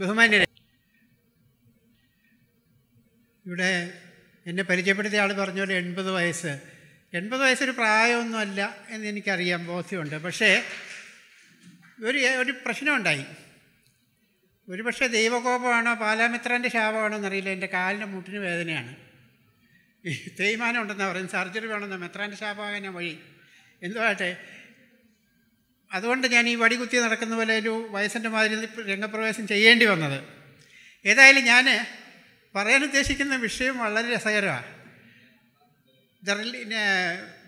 ബഹുമാന്യരെ, ഇവിടെ എന്നെ പരിചയപ്പെടുത്തിയ ആൾ പറഞ്ഞ പോലെ 80 വയസ്സ്. 80 വയസ്സൊരു പ്രായമൊന്നുമല്ല എന്ന് എനിക്കറിയാം, ബോധ്യമുണ്ട്. പക്ഷേ ഒരു പ്രശ്നമുണ്ടായി. ഒരു പക്ഷേ ദൈവകോപമാണോ പാലാമിത്രൻ്റെ ശാപമാണോ എന്നറിയില്ല, എൻ്റെ കാലിൻ്റെ മുട്ടിന് വേദനയാണ്. ഈ തേയ്മാനം ഉണ്ടെന്നാണ് പറയുന്നത്, സർജറി വേണമെന്ന്. മെത്രാൻ്റെ ശാപമാകാൻ വഴി എന്തോ ആട്ടെ. അതുകൊണ്ട് ഞാൻ ഈ വടികുത്തി നടക്കുന്ന പോലെ ഒരു വയസ്സിൻ്റെ മാതിരി രംഗപ്രവേശം ചെയ്യേണ്ടി വന്നത്. ഏതായാലും ഞാൻ പറയാൻ ഉദ്ദേശിക്കുന്ന വിഷയം വളരെ രസകരമാണ്.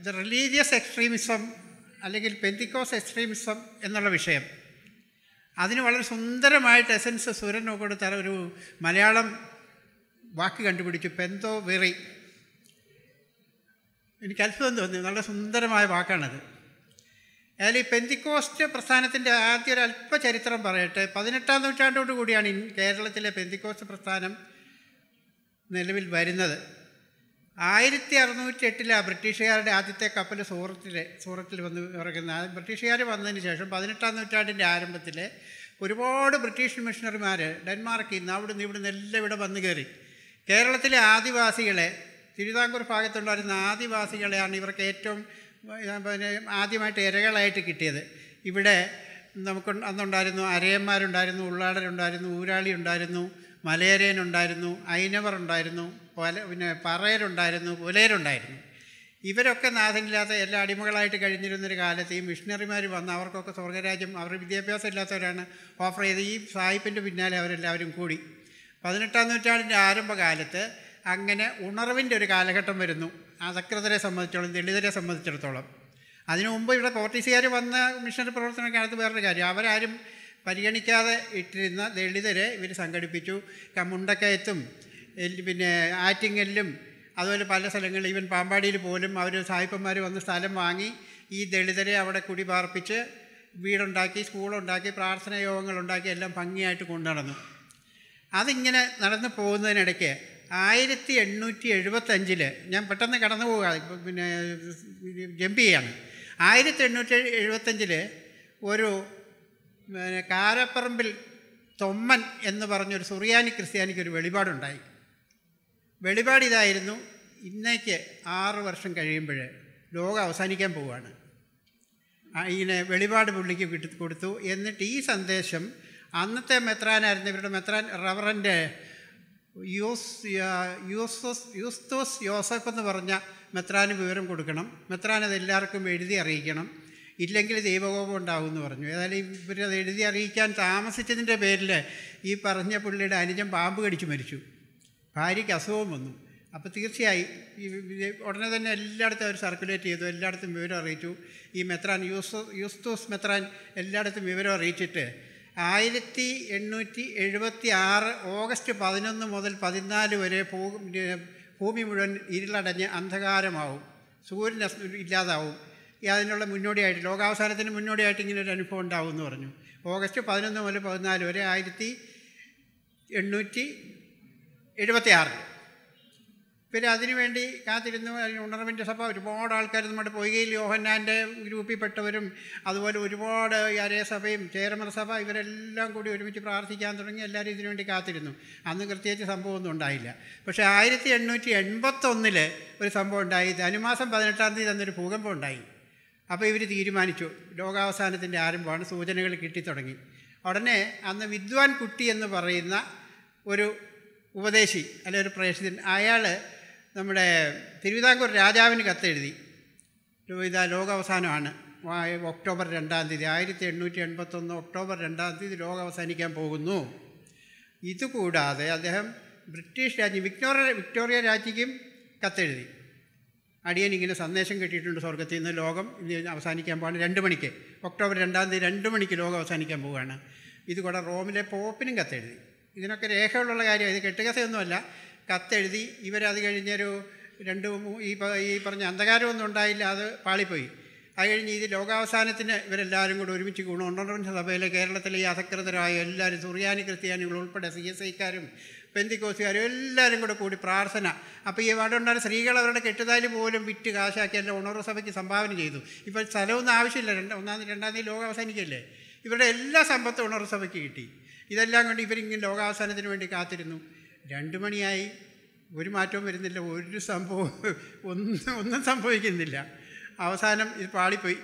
ദ റിലീജിയസ് എക്സ്ട്രീമിസം അല്ലെങ്കിൽ പെന്തിക്കോസ് എക്സ്ട്രീമിസം എന്നുള്ള വിഷയം. അതിന് വളരെ സുന്ദരമായിട്ട് എസൻസ് സൂര്യനോ കൊടുത്ത ഒരു മലയാളം വാക്ക് കണ്ടുപിടിച്ചു, പെന്തോ വെറി. എനിക്ക് അത്ഭുതം തോന്നി, നല്ല സുന്ദരമായ വാക്കാണത്. അതായത് ഈ പെന്തിക്കോസ്റ്റ് പ്രസ്ഥാനത്തിൻ്റെ ആദ്യ ഒരു അല്പ ചരിത്രം പറയട്ടെ. 18-ാം നൂറ്റാണ്ടോട് കൂടിയാണ് കേരളത്തിലെ പെന്തിക്കോസ്റ്റ് പ്രസ്ഥാനം നിലവിൽ വരുന്നത്. 1608 ബ്രിട്ടീഷുകാരുടെ ആദ്യത്തെ കപ്പൽ സൂറത്തിൽ വന്ന് ഇറങ്ങുന്നത്. ബ്രിട്ടീഷുകാർ വന്നതിന് ശേഷം 18-ാം നൂറ്റാണ്ടിൻ്റെ ആരംഭത്തിൽ ഒരുപാട് ബ്രിട്ടീഷ് മിഷണറിമാർ ഡെൻമാർക്കിൽ നിന്ന് അവിടുന്ന് ഇവിടുന്ന് എല്ലാം ഇവിടെ വന്ന് കയറി. കേരളത്തിലെ ആദിവാസികളെ, തിരുവിതാംകൂർ ഭാഗത്തുള്ളവരുന്ന ആദിവാസികളെയാണ് ഇവർക്ക് ഏറ്റവും പിന്നെ ആദ്യമായിട്ട് ഇരകളായിട്ട് കിട്ടിയത്. ഇവിടെ നമുക്ക് അന്നുണ്ടായിരുന്നു അരയന്മാരുണ്ടായിരുന്നു, ഉള്ളാടരുണ്ടായിരുന്നു, ഊരാളി ഉണ്ടായിരുന്നു, മലയരേനുണ്ടായിരുന്നു, അയിനവർ ഉണ്ടായിരുന്നു, പിന്നെ പറയരുണ്ടായിരുന്നു, പുലയരുണ്ടായിരുന്നു. ഇവരൊക്കെ നാഥനില്ലാത്ത എല്ലാ അടിമകളായിട്ട് കഴിഞ്ഞിരുന്നൊരു കാലത്ത് ഈ മിഷണറിമാർ വന്ന് അവർക്കൊക്കെ സ്വർഗരാജ്യം, അവർ വിദ്യാഭ്യാസം ഇല്ലാത്തവരാണ്, ഓഫർ ചെയ്ത് ഈ സായിപ്പിൻ്റെ പിന്നാലെ അവരെല്ലാവരും കൂടി. 18-ാം നൂറ്റാണ്ടിൻ്റെ ആരംഭകാലത്ത് അങ്ങനെ ഉണർവിൻ്റെ ഒരു കാലഘട്ടം വരുന്നു, അധകൃതരെ സംബന്ധിച്ചോളം, ദളിതരെ സംബന്ധിച്ചിടത്തോളം. അതിനു മുമ്പ് ഇവിടെ പോർട്ടീസുകാർ വന്ന മിഷണറി പ്രവർത്തന കാലത്ത് വേറൊരു കാര്യം, അവരാരും പരിഗണിക്കാതെ ഇട്ടിരുന്ന ദളിതരെ ഇവർ സംഘടിപ്പിച്ചു. മുണ്ടക്കയത്തും പിന്നെ ആറ്റിങ്ങലിലും അതുപോലെ പല സ്ഥലങ്ങളിൽ, ഈവൻ പാമ്പാടിയിൽ പോലും അവർ സായിപ്പന്മാർ വന്ന് സ്ഥലം വാങ്ങി ഈ ദളിതരെ അവിടെ കുടിപാർപ്പിച്ച് വീടുണ്ടാക്കി, സ്കൂളുണ്ടാക്കി, പ്രാർത്ഥനാ യോഗങ്ങളുണ്ടാക്കി, എല്ലാം ഭംഗിയായിട്ട് കൊണ്ടുനടന്നു. അതിങ്ങനെ നടന്നു പോകുന്നതിനിടയ്ക്ക് 1875, ഞാൻ പെട്ടെന്ന് കടന്നു പോകുക, പിന്നെ ജമ്പ് ചെയ്യാണ്. 1875 ഒരു പിന്നെ കാരപ്പറമ്പിൽ തൊമ്മൻ എന്ന് പറഞ്ഞൊരു സുറിയാനി ക്രിസ്ത്യാനിക്കൊരു വെളിപാടുണ്ടായി. വെളിപാടിതായിരുന്നു, ഇന്നേക്ക് 6 വർഷം കഴിയുമ്പോൾ ലോകം അവസാനിക്കാൻ പോവുകയാണ്. ഇങ്ങനെ വെളിപാട് പുള്ളിക്ക് കൊടുത്തു. എന്നിട്ട് ഈ സന്ദേശം അന്നത്തെ മെത്രാനായിരുന്ന ഇവരുടെ മെത്രാൻ റവറൻ്റെ യൂസ്തോസ് യോസഫ് എന്ന് പറഞ്ഞ മെത്രാന് വിവരം കൊടുക്കണം, മെത്രാനത് എല്ലാവർക്കും എഴുതി അറിയിക്കണം, ഇല്ലെങ്കിൽ ദൈവകോപം ഉണ്ടാവും എന്ന് പറഞ്ഞു. ഏതായാലും ഇവരത് എഴുതി അറിയിക്കാൻ താമസിച്ചതിൻ്റെ പേരിൽ ഈ പറഞ്ഞ പുള്ളിയുടെ അനുജൻ പാമ്പ് കടിച്ച് മരിച്ചു, ഭാര്യയ്ക്ക് അസുഖം വന്നു. അപ്പോൾ തീർച്ചയായും ഈ ഉടനെ തന്നെ എല്ലായിടത്തും അവർ സർക്കുലേറ്റ് ചെയ്തു, എല്ലായിടത്തും വിവരം അറിയിച്ചു. ഈ മെത്രാൻ യൂസ്തോസ് മെത്രാൻ എല്ലായിടത്തും വിവരം അറിയിച്ചിട്ട് 1876 ഓഗസ്റ്റ് 11 മുതൽ 14 വരെ ഭൂമി മുഴുവൻ ഇരുളടഞ്ഞ് അന്ധകാരമാവും, സൂര്യൻ ഇല്ലാതാവും, അതിനുള്ള മുന്നോടിയായിട്ട്, ലോകാവസാനത്തിന് മുന്നോടിയായിട്ട് ഇങ്ങനൊരു അനുഭവം ഉണ്ടാവും എന്ന് പറഞ്ഞു. ഓഗസ്റ്റ് 11 മുതൽ 14 വരെ 1876. പിന്നെ അതിനുവേണ്ടി കാത്തിരുന്നു. അതിന് ഉണർവിൻ്റെ സഭ ഒരുപാട് ആൾക്കാർ നമ്മുടെ പൊയ്കയിൽ യോഹന്നാൻ്റെ ഗ്രൂപ്പിൽപ്പെട്ടവരും അതുപോലെ ഒരുപാട് അരയസഭയും ചേരമർ സഭ ഇവരെല്ലാം കൂടി ഒരുമിച്ച് പ്രാർത്ഥിക്കാൻ തുടങ്ങി. എല്ലാവരും ഇതിനുവേണ്ടി കാത്തിരുന്നു. അന്ന് പ്രത്യേകിച്ച് സംഭവമൊന്നും ഉണ്ടായില്ല. പക്ഷേ 1881 ഒരു സംഭവം ഉണ്ടായി. ധനുമാസം 18-ാം തീയതി അന്നൊരു ഭൂകമ്പം ഉണ്ടായി. അപ്പോൾ ഇവർ തീരുമാനിച്ചു, ലോകാവസാനത്തിൻ്റെ ആരംഭമാണ്, സൂചനകൾ കിട്ടിത്തുടങ്ങി. ഉടനെ അന്ന് വിദ്വാൻ കുട്ടി എന്ന് പറയുന്ന ഒരു ഉപദേശി അല്ലെ ഒരു പ്രേക്ഷിതൻ, അയാൾ നമ്മുടെ തിരുവിതാംകൂർ രാജാവിന് കത്തെഴുതി, ഇതാ ലോകാവസാനമാണ്, ഒക്ടോബർ 2-ാം തീയതി, 1881 ഒക്ടോബർ 2-ാം തീയതി ലോകാവസാനിക്കാൻ പോകുന്നു. ഇതുകൂടാതെ അദ്ദേഹം ബ്രിട്ടീഷ് രാജ്ഞി വിക്ടോറിയ രാജ്ഞിക്കും കത്തെഴുതി, അടിയൻ ഇങ്ങനെ സന്ദേശം കിട്ടിയിട്ടുണ്ട്, സ്വർഗത്തിൽ നിന്ന് ലോകം ഇന്ന് അവസാനിക്കാൻ പോകാണ്, 2 മണിക്ക്, ഒക്ടോബർ 2-ാം തീയതി 2 മണിക്ക് ലോകം അവസാനിക്കാൻ പോവുകയാണ്. ഇതുകൂടെ റോമിലെ പോപ്പിനും കത്തെഴുതി. ഇതിനൊക്കെ രേഖകളുള്ള കാര്യമാണ്, ഇത് കെട്ടുകഥയൊന്നുമല്ല. കത്തെഴുതി. ഇവരത് കഴിഞ്ഞൊരു ഈ പറഞ്ഞ അന്ധകാരമൊന്നും ഉണ്ടായില്ല, അത് പാളിപ്പോയി. അത് കഴിഞ്ഞ് ഇത് ലോകാവസാനത്തിന് ഇവരെല്ലാവരും കൂടെ ഒരുമിച്ച് കൂടി ഉണ്ടോണ്ട സഭയിലെ കേരളത്തിലെ ഈ അധകൃതരായ എല്ലാവരും, സുറിയാനി ക്രിസ്ത്യാനികൾ ഉൾപ്പെടെ, CSIക്കാരും പെന്തിക്കോസുകാരും എല്ലാവരും കൂടെ കൂടി പ്രാർത്ഥന. അപ്പോൾ ഈ വാടുണ്ടായ സ്ത്രീകൾ അവരുടെ കെട്ടുതാലി പോലും വിറ്റ് കാശാക്കി എല്ലാം ഉണർവ് സഭയ്ക്ക് സംഭാവന ചെയ്തു. ഇപ്പോൾ സ്ഥലമൊന്നും ആവശ്യമില്ല, 1-2-ാം തീയതി ലോകാവസാനിക്കല്ലേ. ഇവരുടെ എല്ലാ സമ്പത്തും ഉണർവ് സഭയ്ക്ക് കിട്ടി. ഇതെല്ലാം കൊണ്ട് ഇവരിങ്ങനെ ലോകാവസാനത്തിന് വേണ്ടി കാത്തിരുന്നു. 2 മണിയായി, ഒരു മാറ്റവും വരുന്നില്ല, ഒരു സംഭവം, ഒന്നും സംഭവിക്കുന്നില്ല. അവസാനം ഇത് പാളിപ്പോയി.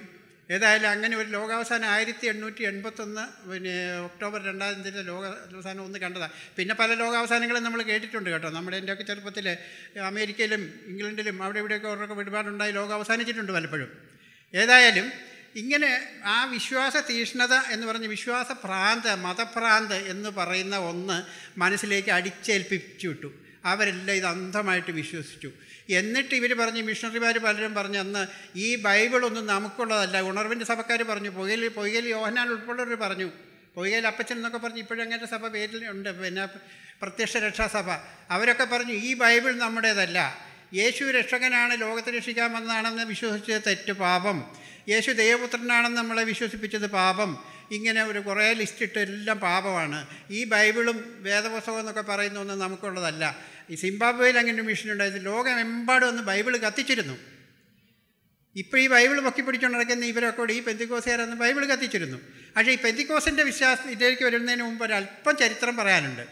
ഏതായാലും അങ്ങനെ ഒരു ലോകാവസാനം 1881 പിന്നെ ഒക്ടോബർ 2000 ലോകാവസാനം ഒന്ന് കണ്ടതാണ്. പിന്നെ പല ലോകാവസാനങ്ങളും നമ്മൾ കേട്ടിട്ടുണ്ട് കേട്ടോ. നമ്മുടെ എൻ്റെയൊക്കെ ചെറുപ്പത്തിൽ അമേരിക്കയിലും ഇംഗ്ലണ്ടിലും അവിടെ ഇവിടെയൊക്കെ ഓരോക്കെ ഒരുപാടുണ്ടായി ലോകാവസാനിച്ചിട്ടുണ്ട് പലപ്പോഴും. ഏതായാലും ഇങ്ങനെ ആ വിശ്വാസ തീഷ്ണത എന്ന് പറഞ്ഞ് വിശ്വാസ ഭ്രാന്ത്, മതഭ്രാന്ത് എന്ന് പറയുന്ന ഒന്ന് മനസ്സിലേക്ക് അടിച്ചേൽപ്പിച്ചു വിട്ടു. അവരെല്ലാം ഇത് അന്ധമായിട്ട് വിശ്വസിച്ചു. എന്നിട്ട് ഇവർ പറഞ്ഞ്, മിഷണറിമാർ പലരും പറഞ്ഞു, അന്ന് ഈ ബൈബിളൊന്നും നമുക്കുള്ളതല്ല. ഉണർവിൻ്റെ സഭക്കാർ പറഞ്ഞു, പൊയ്കയിൽ യോഹനാൻ ഉൾപ്പെടെയുള്ളവർ പറഞ്ഞു, പൊയ്കയിൽ അപ്പച്ചൻ എന്നൊക്കെ പറഞ്ഞു, ഇപ്പോഴങ്ങനെ സഭ പേരിലുണ്ട്, പിന്നെ പ്രത്യക്ഷ രക്ഷാസഭ, അവരൊക്കെ പറഞ്ഞു ഈ ബൈബിൾ നമ്മുടേതല്ല. യേശു രക്ഷകനാണ്, ലോകത്തെ രക്ഷിക്കാൻ വന്നതാണെന്ന് വിശ്വസിച്ചത് തെറ്റ്, പാപം. യേശു ദൈവപുത്രനാണെന്ന് നമ്മളെ വിശ്വസിപ്പിച്ചത് പാപം. ഇങ്ങനെ ഒരു കുറേ ലിസ്റ്റിട്ട് എല്ലാം പാപമാണ്. ഈ ബൈബിളും വേദപുസ്തകവും എന്നൊക്കെ പറയുന്നൊന്നും നമുക്കുള്ളതല്ല. ഈ സിംബാബ്വേയിൽ അങ്ങനെ മിഷനുണ്ടായത്, ലോകമെമ്പാടും ഒന്ന് ബൈബിൾ കത്തിച്ചിരുന്നു. ഇപ്പോൾ ഈ ബൈബിൾ പൊക്കി പിടിച്ചുകൊണ്ടിരിക്കുന്ന ഇവരൊക്കെ കൂടി ഈ പെന്തിക്കോസുകാരൊന്ന് ബൈബിൾ കത്തിച്ചിരുന്നു. പക്ഷേ ഈ പെന്തിക്കോസിൻ്റെ വിശ്വാസം ഇതിലേക്ക് വരുന്നതിന് മുമ്പ് ഒരല്പം ചരിത്രം പറയാനുണ്ട്.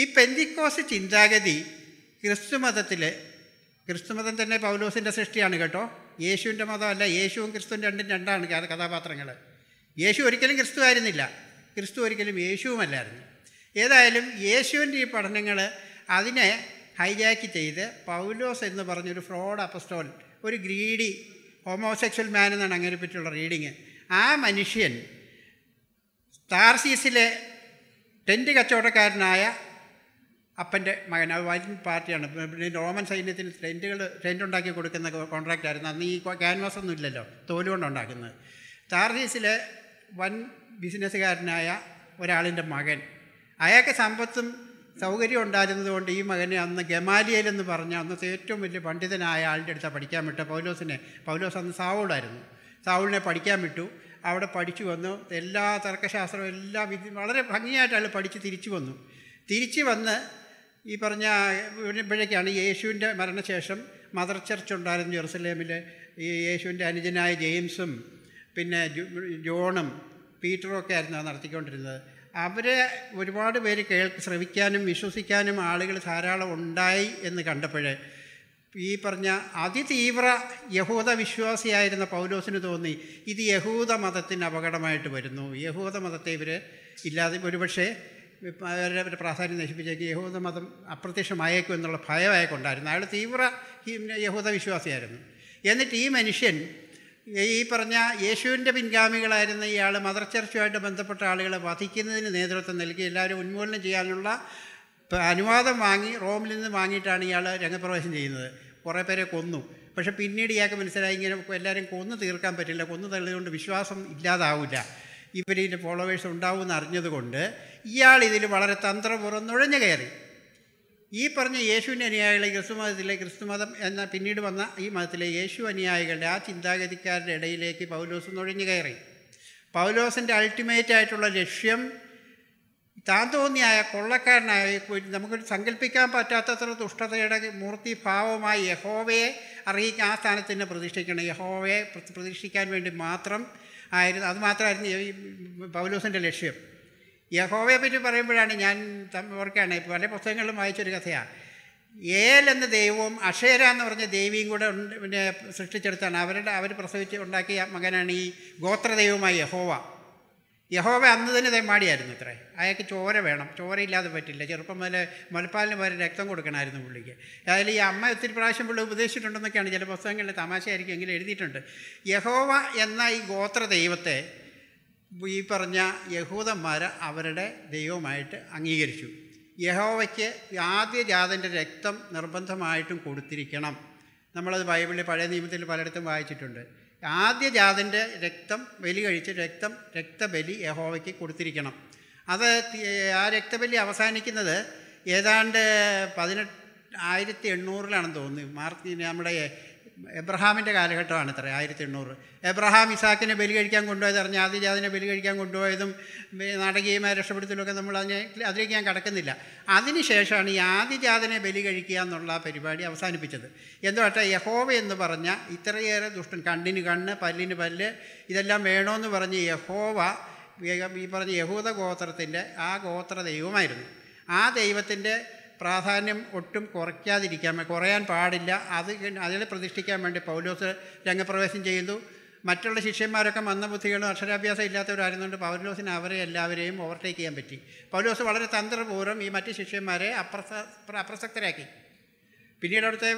ഈ പെന്തിക്കോസ് ചിന്താഗതി ക്രിസ്തുമതത്തിലെ, ക്രിസ്തുമതം തന്നെ പൗലോസിൻ്റെ സൃഷ്ടിയാണ് കേട്ടോ, യേശുവിൻ്റെ മതമല്ല. യേശുവും ക്രിസ്തുവും രണ്ടാണ് കഥാപാത്രങ്ങൾ. യേശു ഒരിക്കലും ക്രിസ്തു ആയിരുന്നില്ല, ക്രിസ്തു ഒരിക്കലും യേശുവുമല്ലായിരുന്നു. ഏതായാലും യേശുവിൻ്റെ ഈ പഠനങ്ങൾ അതിനെ ഹൈജാക്ക് ചെയ്ത് പൗലോസ് എന്ന് പറഞ്ഞൊരു ഫ്രോഡ് അപ്പസ്റ്റോൽ, ഒരു ഗ്രീഡി ഹോമോസെക്ച്വൽ മാൻ എന്നാണ് അങ്ങനെ പറ്റിയുള്ള റീഡിങ്. ആ മനുഷ്യൻ താർസീസിലെ ടെൻറ്റ് കച്ചവടക്കാരനായ അപ്പൻ്റെ മകൻ, അത് വലിയ പാർട്ടിയാണ്, റോമൻ സൈന്യത്തിന് ടെൻറ്റുണ്ടാക്കി കൊടുക്കുന്ന കോൺട്രാക്റ്റായിരുന്നു. അന്ന് ഈ ക്യാൻവാസ് ഒന്നും ഇല്ലല്ലോ, തോലുകൊണ്ടുണ്ടാക്കുന്നത്. താർസീസിലെ വൻ ബിസിനസ്സുകാരനായ ഒരാളിൻ്റെ മകൻ, അയാൾക്ക് സമ്പത്തും സൗകര്യവും ഉണ്ടായിരുന്നതുകൊണ്ട് ഈ മകനെ അന്ന് ഗമാലിയേൽ എന്ന് പറഞ്ഞ അന്നത്തെ ഏറ്റവും വലിയ പണ്ഡിതനായ ആളുടെ അടുത്താണ് പഠിക്കാൻ വിട്ട പൗലോസിനെ. പൗലോസ് അന്ന് സാവൂളായിരുന്നു. സാവൂളിനെ പഠിക്കാൻ വിട്ടു. അവിടെ പഠിച്ചു വന്നു. എല്ലാ തർക്കശാസ്ത്രവും എല്ലാ വിധി വളരെ ഭംഗിയായിട്ട് അയാൾ പഠിച്ച് തിരിച്ചു വന്ന് ഈ പറഞ്ഞ ഇപ്പോഴേക്കാണ് യേശുവിൻ്റെ മരണശേഷം മദർ ചർച്ച് ഉണ്ടായിരുന്നു ജെറുസലേമിൽ. ഈ യേശുവിൻ്റെ അനുജനായ ജെയിംസും പിന്നെ ജോണും പീറ്ററും ഒക്കെ ആയിരുന്നു അത് നടത്തിക്കൊണ്ടിരുന്നത്. അവരെ ഒരുപാട് പേര് ശ്രവിക്കാനും വിശ്വസിക്കാനും ആളുകൾ ധാരാളം ഉണ്ടായി എന്ന് കണ്ടപ്പോഴേ ഈ പറഞ്ഞ അതിതീവ്ര യഹൂദ വിശ്വാസിയായിരുന്ന പൗലോസിന് തോന്നി ഇത് യഹൂദ മതത്തിന് അപകടമായിട്ട് വരുന്നു. യഹൂദ മതത്തെ ഇവർ ഇല്ലാതെ ഒരുപക്ഷെ അവരുടെ പ്രാധാന്യം നശിപ്പിച്ചേക്ക് യഹൂദ മതം അപ്രത്യക്ഷമായേക്കും എന്നുള്ള ഭയമായേക്കുണ്ടായിരുന്നു. അയാൾ തീവ്ര യഹൂദ വിശ്വാസിയായിരുന്നു. എന്നിട്ട് ഈ മനുഷ്യൻ ഈ പറഞ്ഞ യേശുവിൻ്റെ പിൻഗാമികളായിരുന്ന ഇയാൾ മദർ ചർച്ചുമായിട്ട് ബന്ധപ്പെട്ട ആളുകളെ വധിക്കുന്നതിന് നേതൃത്വം നൽകി എല്ലാവരും ഉന്മൂലനം ചെയ്യാനുള്ള അനുവാദം വാങ്ങി റോമിൽ നിന്ന് വാങ്ങിയിട്ടാണ് ഇയാൾ രംഗപ്രവേശം ചെയ്യുന്നത്. കുറേ പേരെ കൊന്നു. പക്ഷേ പിന്നീട് ഇയാൾക്ക് മനസ്സിലായി ഇങ്ങനെ എല്ലാവരും കൊന്നു തീർക്കാൻ പറ്റില്ല, കൊന്നു തള്ളിയതുകൊണ്ട് വിശ്വാസം ഇല്ലാതാവില്ല, ഇവരിൻ്റെ ഫോളോവേഴ്സ് ഉണ്ടാവുമെന്ന് അറിഞ്ഞതുകൊണ്ട് ഇയാൾ ഇതിൽ വളരെ തന്ത്രപൂർവ്വം നുഴഞ്ഞു കയറി. ഈ പറഞ്ഞ യേശുവിൻ്റെ അനുയായികളെ ക്രിസ്തുമതത്തിലെ, ക്രിസ്തുമതം എന്ന പിന്നീട് വന്ന ഈ മതത്തിലെ യേശു അനുയായികളുടെ ആ ചിന്താഗതിക്കാരുടെ ഇടയിലേക്ക് പൗലോസ് നുഴഞ്ഞു കയറി. പൗലോസിൻ്റെ അൾട്ടിമേറ്റ് ആയിട്ടുള്ള ലക്ഷ്യം താൻ തോന്നിയായ കൊള്ളക്കാരനായ, നമുക്കൊരു സങ്കല്പിക്കാൻ പറ്റാത്തത്ര ദുഷ്ടതയുടെ മൂർത്തിഭാവമായ യഹോവയെ അറിയിക്കാൻ ആ സ്ഥാനത്തിന് പ്രതിഷ്ഠിക്കണം. യഹോവയെ പ്രതിഷ്ഠിക്കാൻ വേണ്ടി മാത്രം ആയിരുന്നു, അതുമാത്രമായിരുന്നു ഈ പൗലോസിൻ്റെ ലക്ഷ്യം. യഹോവയെ പറ്റി പറയുമ്പോഴാണ് ഞാൻ ഓർക്കുകയാണ്, പല പുസ്തകങ്ങളിലും വായിച്ചൊരു കഥയാണ്. ഏൽ എന്ന ദൈവവും അക്ഷേര എന്ന് പറഞ്ഞ ദേവിയും കൂടെ പിന്നെ സൃഷ്ടിച്ചെടുത്താണ് അവർ പ്രസവിച്ച് ഉണ്ടാക്കിയ മകനാണ് ഈ ഗോത്രദൈവമായ യഹോവ. യഹോവ അന്ന് തന്നെ തെമ്മാടിയായിരുന്നു ഇത്രേ. അയാൾക്ക് ചോര വേണം, ചോരയില്ലാതെ പറ്റില്ല. ചെറുപ്പം മുതലേ മുലപ്പാലിന് വരെ രക്തം കൊടുക്കണമായിരുന്നു പുള്ളിക്ക്. അതായത് ഈ അമ്മ ഒത്തിരി പ്രാവശ്യം പുള്ളി ഉപദേശിച്ചിട്ടുണ്ടെന്നൊക്കെയാണ് ചില പുസ്തകങ്ങളിൽ തമാശയായിരിക്കും എങ്കിലും എഴുതിയിട്ടുണ്ട്. യഹോവ എന്ന ഈ ഗോത്ര ദൈവത്തെ ഈ പറഞ്ഞ യഹൂദന്മാർ അവരുടെ ദൈവമായിട്ട് അംഗീകരിച്ചു. യഹോവയ്ക്ക് ആദ്യജാതൻ്റെ രക്തം നിർബന്ധമായിട്ടും കൊടുത്തിരിക്കണം. നമ്മളത് ബൈബിളിൽ പഴയ നിയമത്തിൽ പലയിടത്തും വായിച്ചിട്ടുണ്ട്. ആദ്യജാതൻ്റെ രക്തം ബലി കഴിച്ച് രക്തബലി യഹോവയ്ക്ക് കൊടുത്തിരിക്കണം. അത് ആ രക്തബലി അവസാനിക്കുന്നത് ഏതാണ്ട് 1880 തോന്നുന്നു. നമ്മുടെ എബ്രഹാമിൻ്റെ കാലഘട്ടമാണ് ഇത്ര, 1800. എബ്രഹാം ഇസാക്കിനെ ബലി കഴിക്കാൻ കൊണ്ടുപോയത് അറിഞ്ഞ ആദ്യജാതിനെ ബലി കഴിക്കാൻ കൊണ്ടുപോയതും നാടകീയമായ രക്ഷപ്പെടുത്തലൊക്കെ നമ്മൾ അതിലേക്ക് ഞാൻ കടക്കുന്നില്ല. അതിനുശേഷമാണ് ഈ ആദ്യജാതിനെ ബലി കഴിക്കുക എന്നുള്ള പരിപാടി അവസാനിപ്പിച്ചത്. എന്തുകൊണ്ടാ യഹോവ എന്ന് പറഞ്ഞ ഇത്രയേറെ ദുഷ്ടൻ, കണ്ണിന് കണ്ണ് പല്ലിന് പല്ല് ഇതെല്ലാം വേണമെന്ന് പറഞ്ഞ് യഹോവ ഈ പറഞ്ഞ യഹൂദ ഗോത്രത്തിൻ്റെ ആ ഗോത്ര ദൈവമായിരുന്നു. ആ ദൈവത്തിൻ്റെ പ്രാധാന്യം ഒട്ടും കുറയ്ക്കാതിരിക്കാൻ, കുറയാൻ പാടില്ല. അതിനെ പ്രതിഷ്ഠിക്കാൻ വേണ്ടി പൗലോസ് രംഗപ്രവേശം ചെയ്തു. മറ്റുള്ള ശിഷ്യന്മാരൊക്കെ മന്ദബുദ്ധികളും അക്ഷരാഭ്യാസം ഇല്ലാത്തവരായിരുന്നുകൊണ്ട് പൗലോസിന് അവരെ എല്ലാവരെയും ഓവർടേക്ക് ചെയ്യാൻ പറ്റി. പൗലോസ് വളരെ തന്ത്രപൂർവ്വം ഈ മറ്റ് ശിഷ്യന്മാരെ അപ്രസക്തരാക്കി. പിന്നീട് അവിടുത്തെ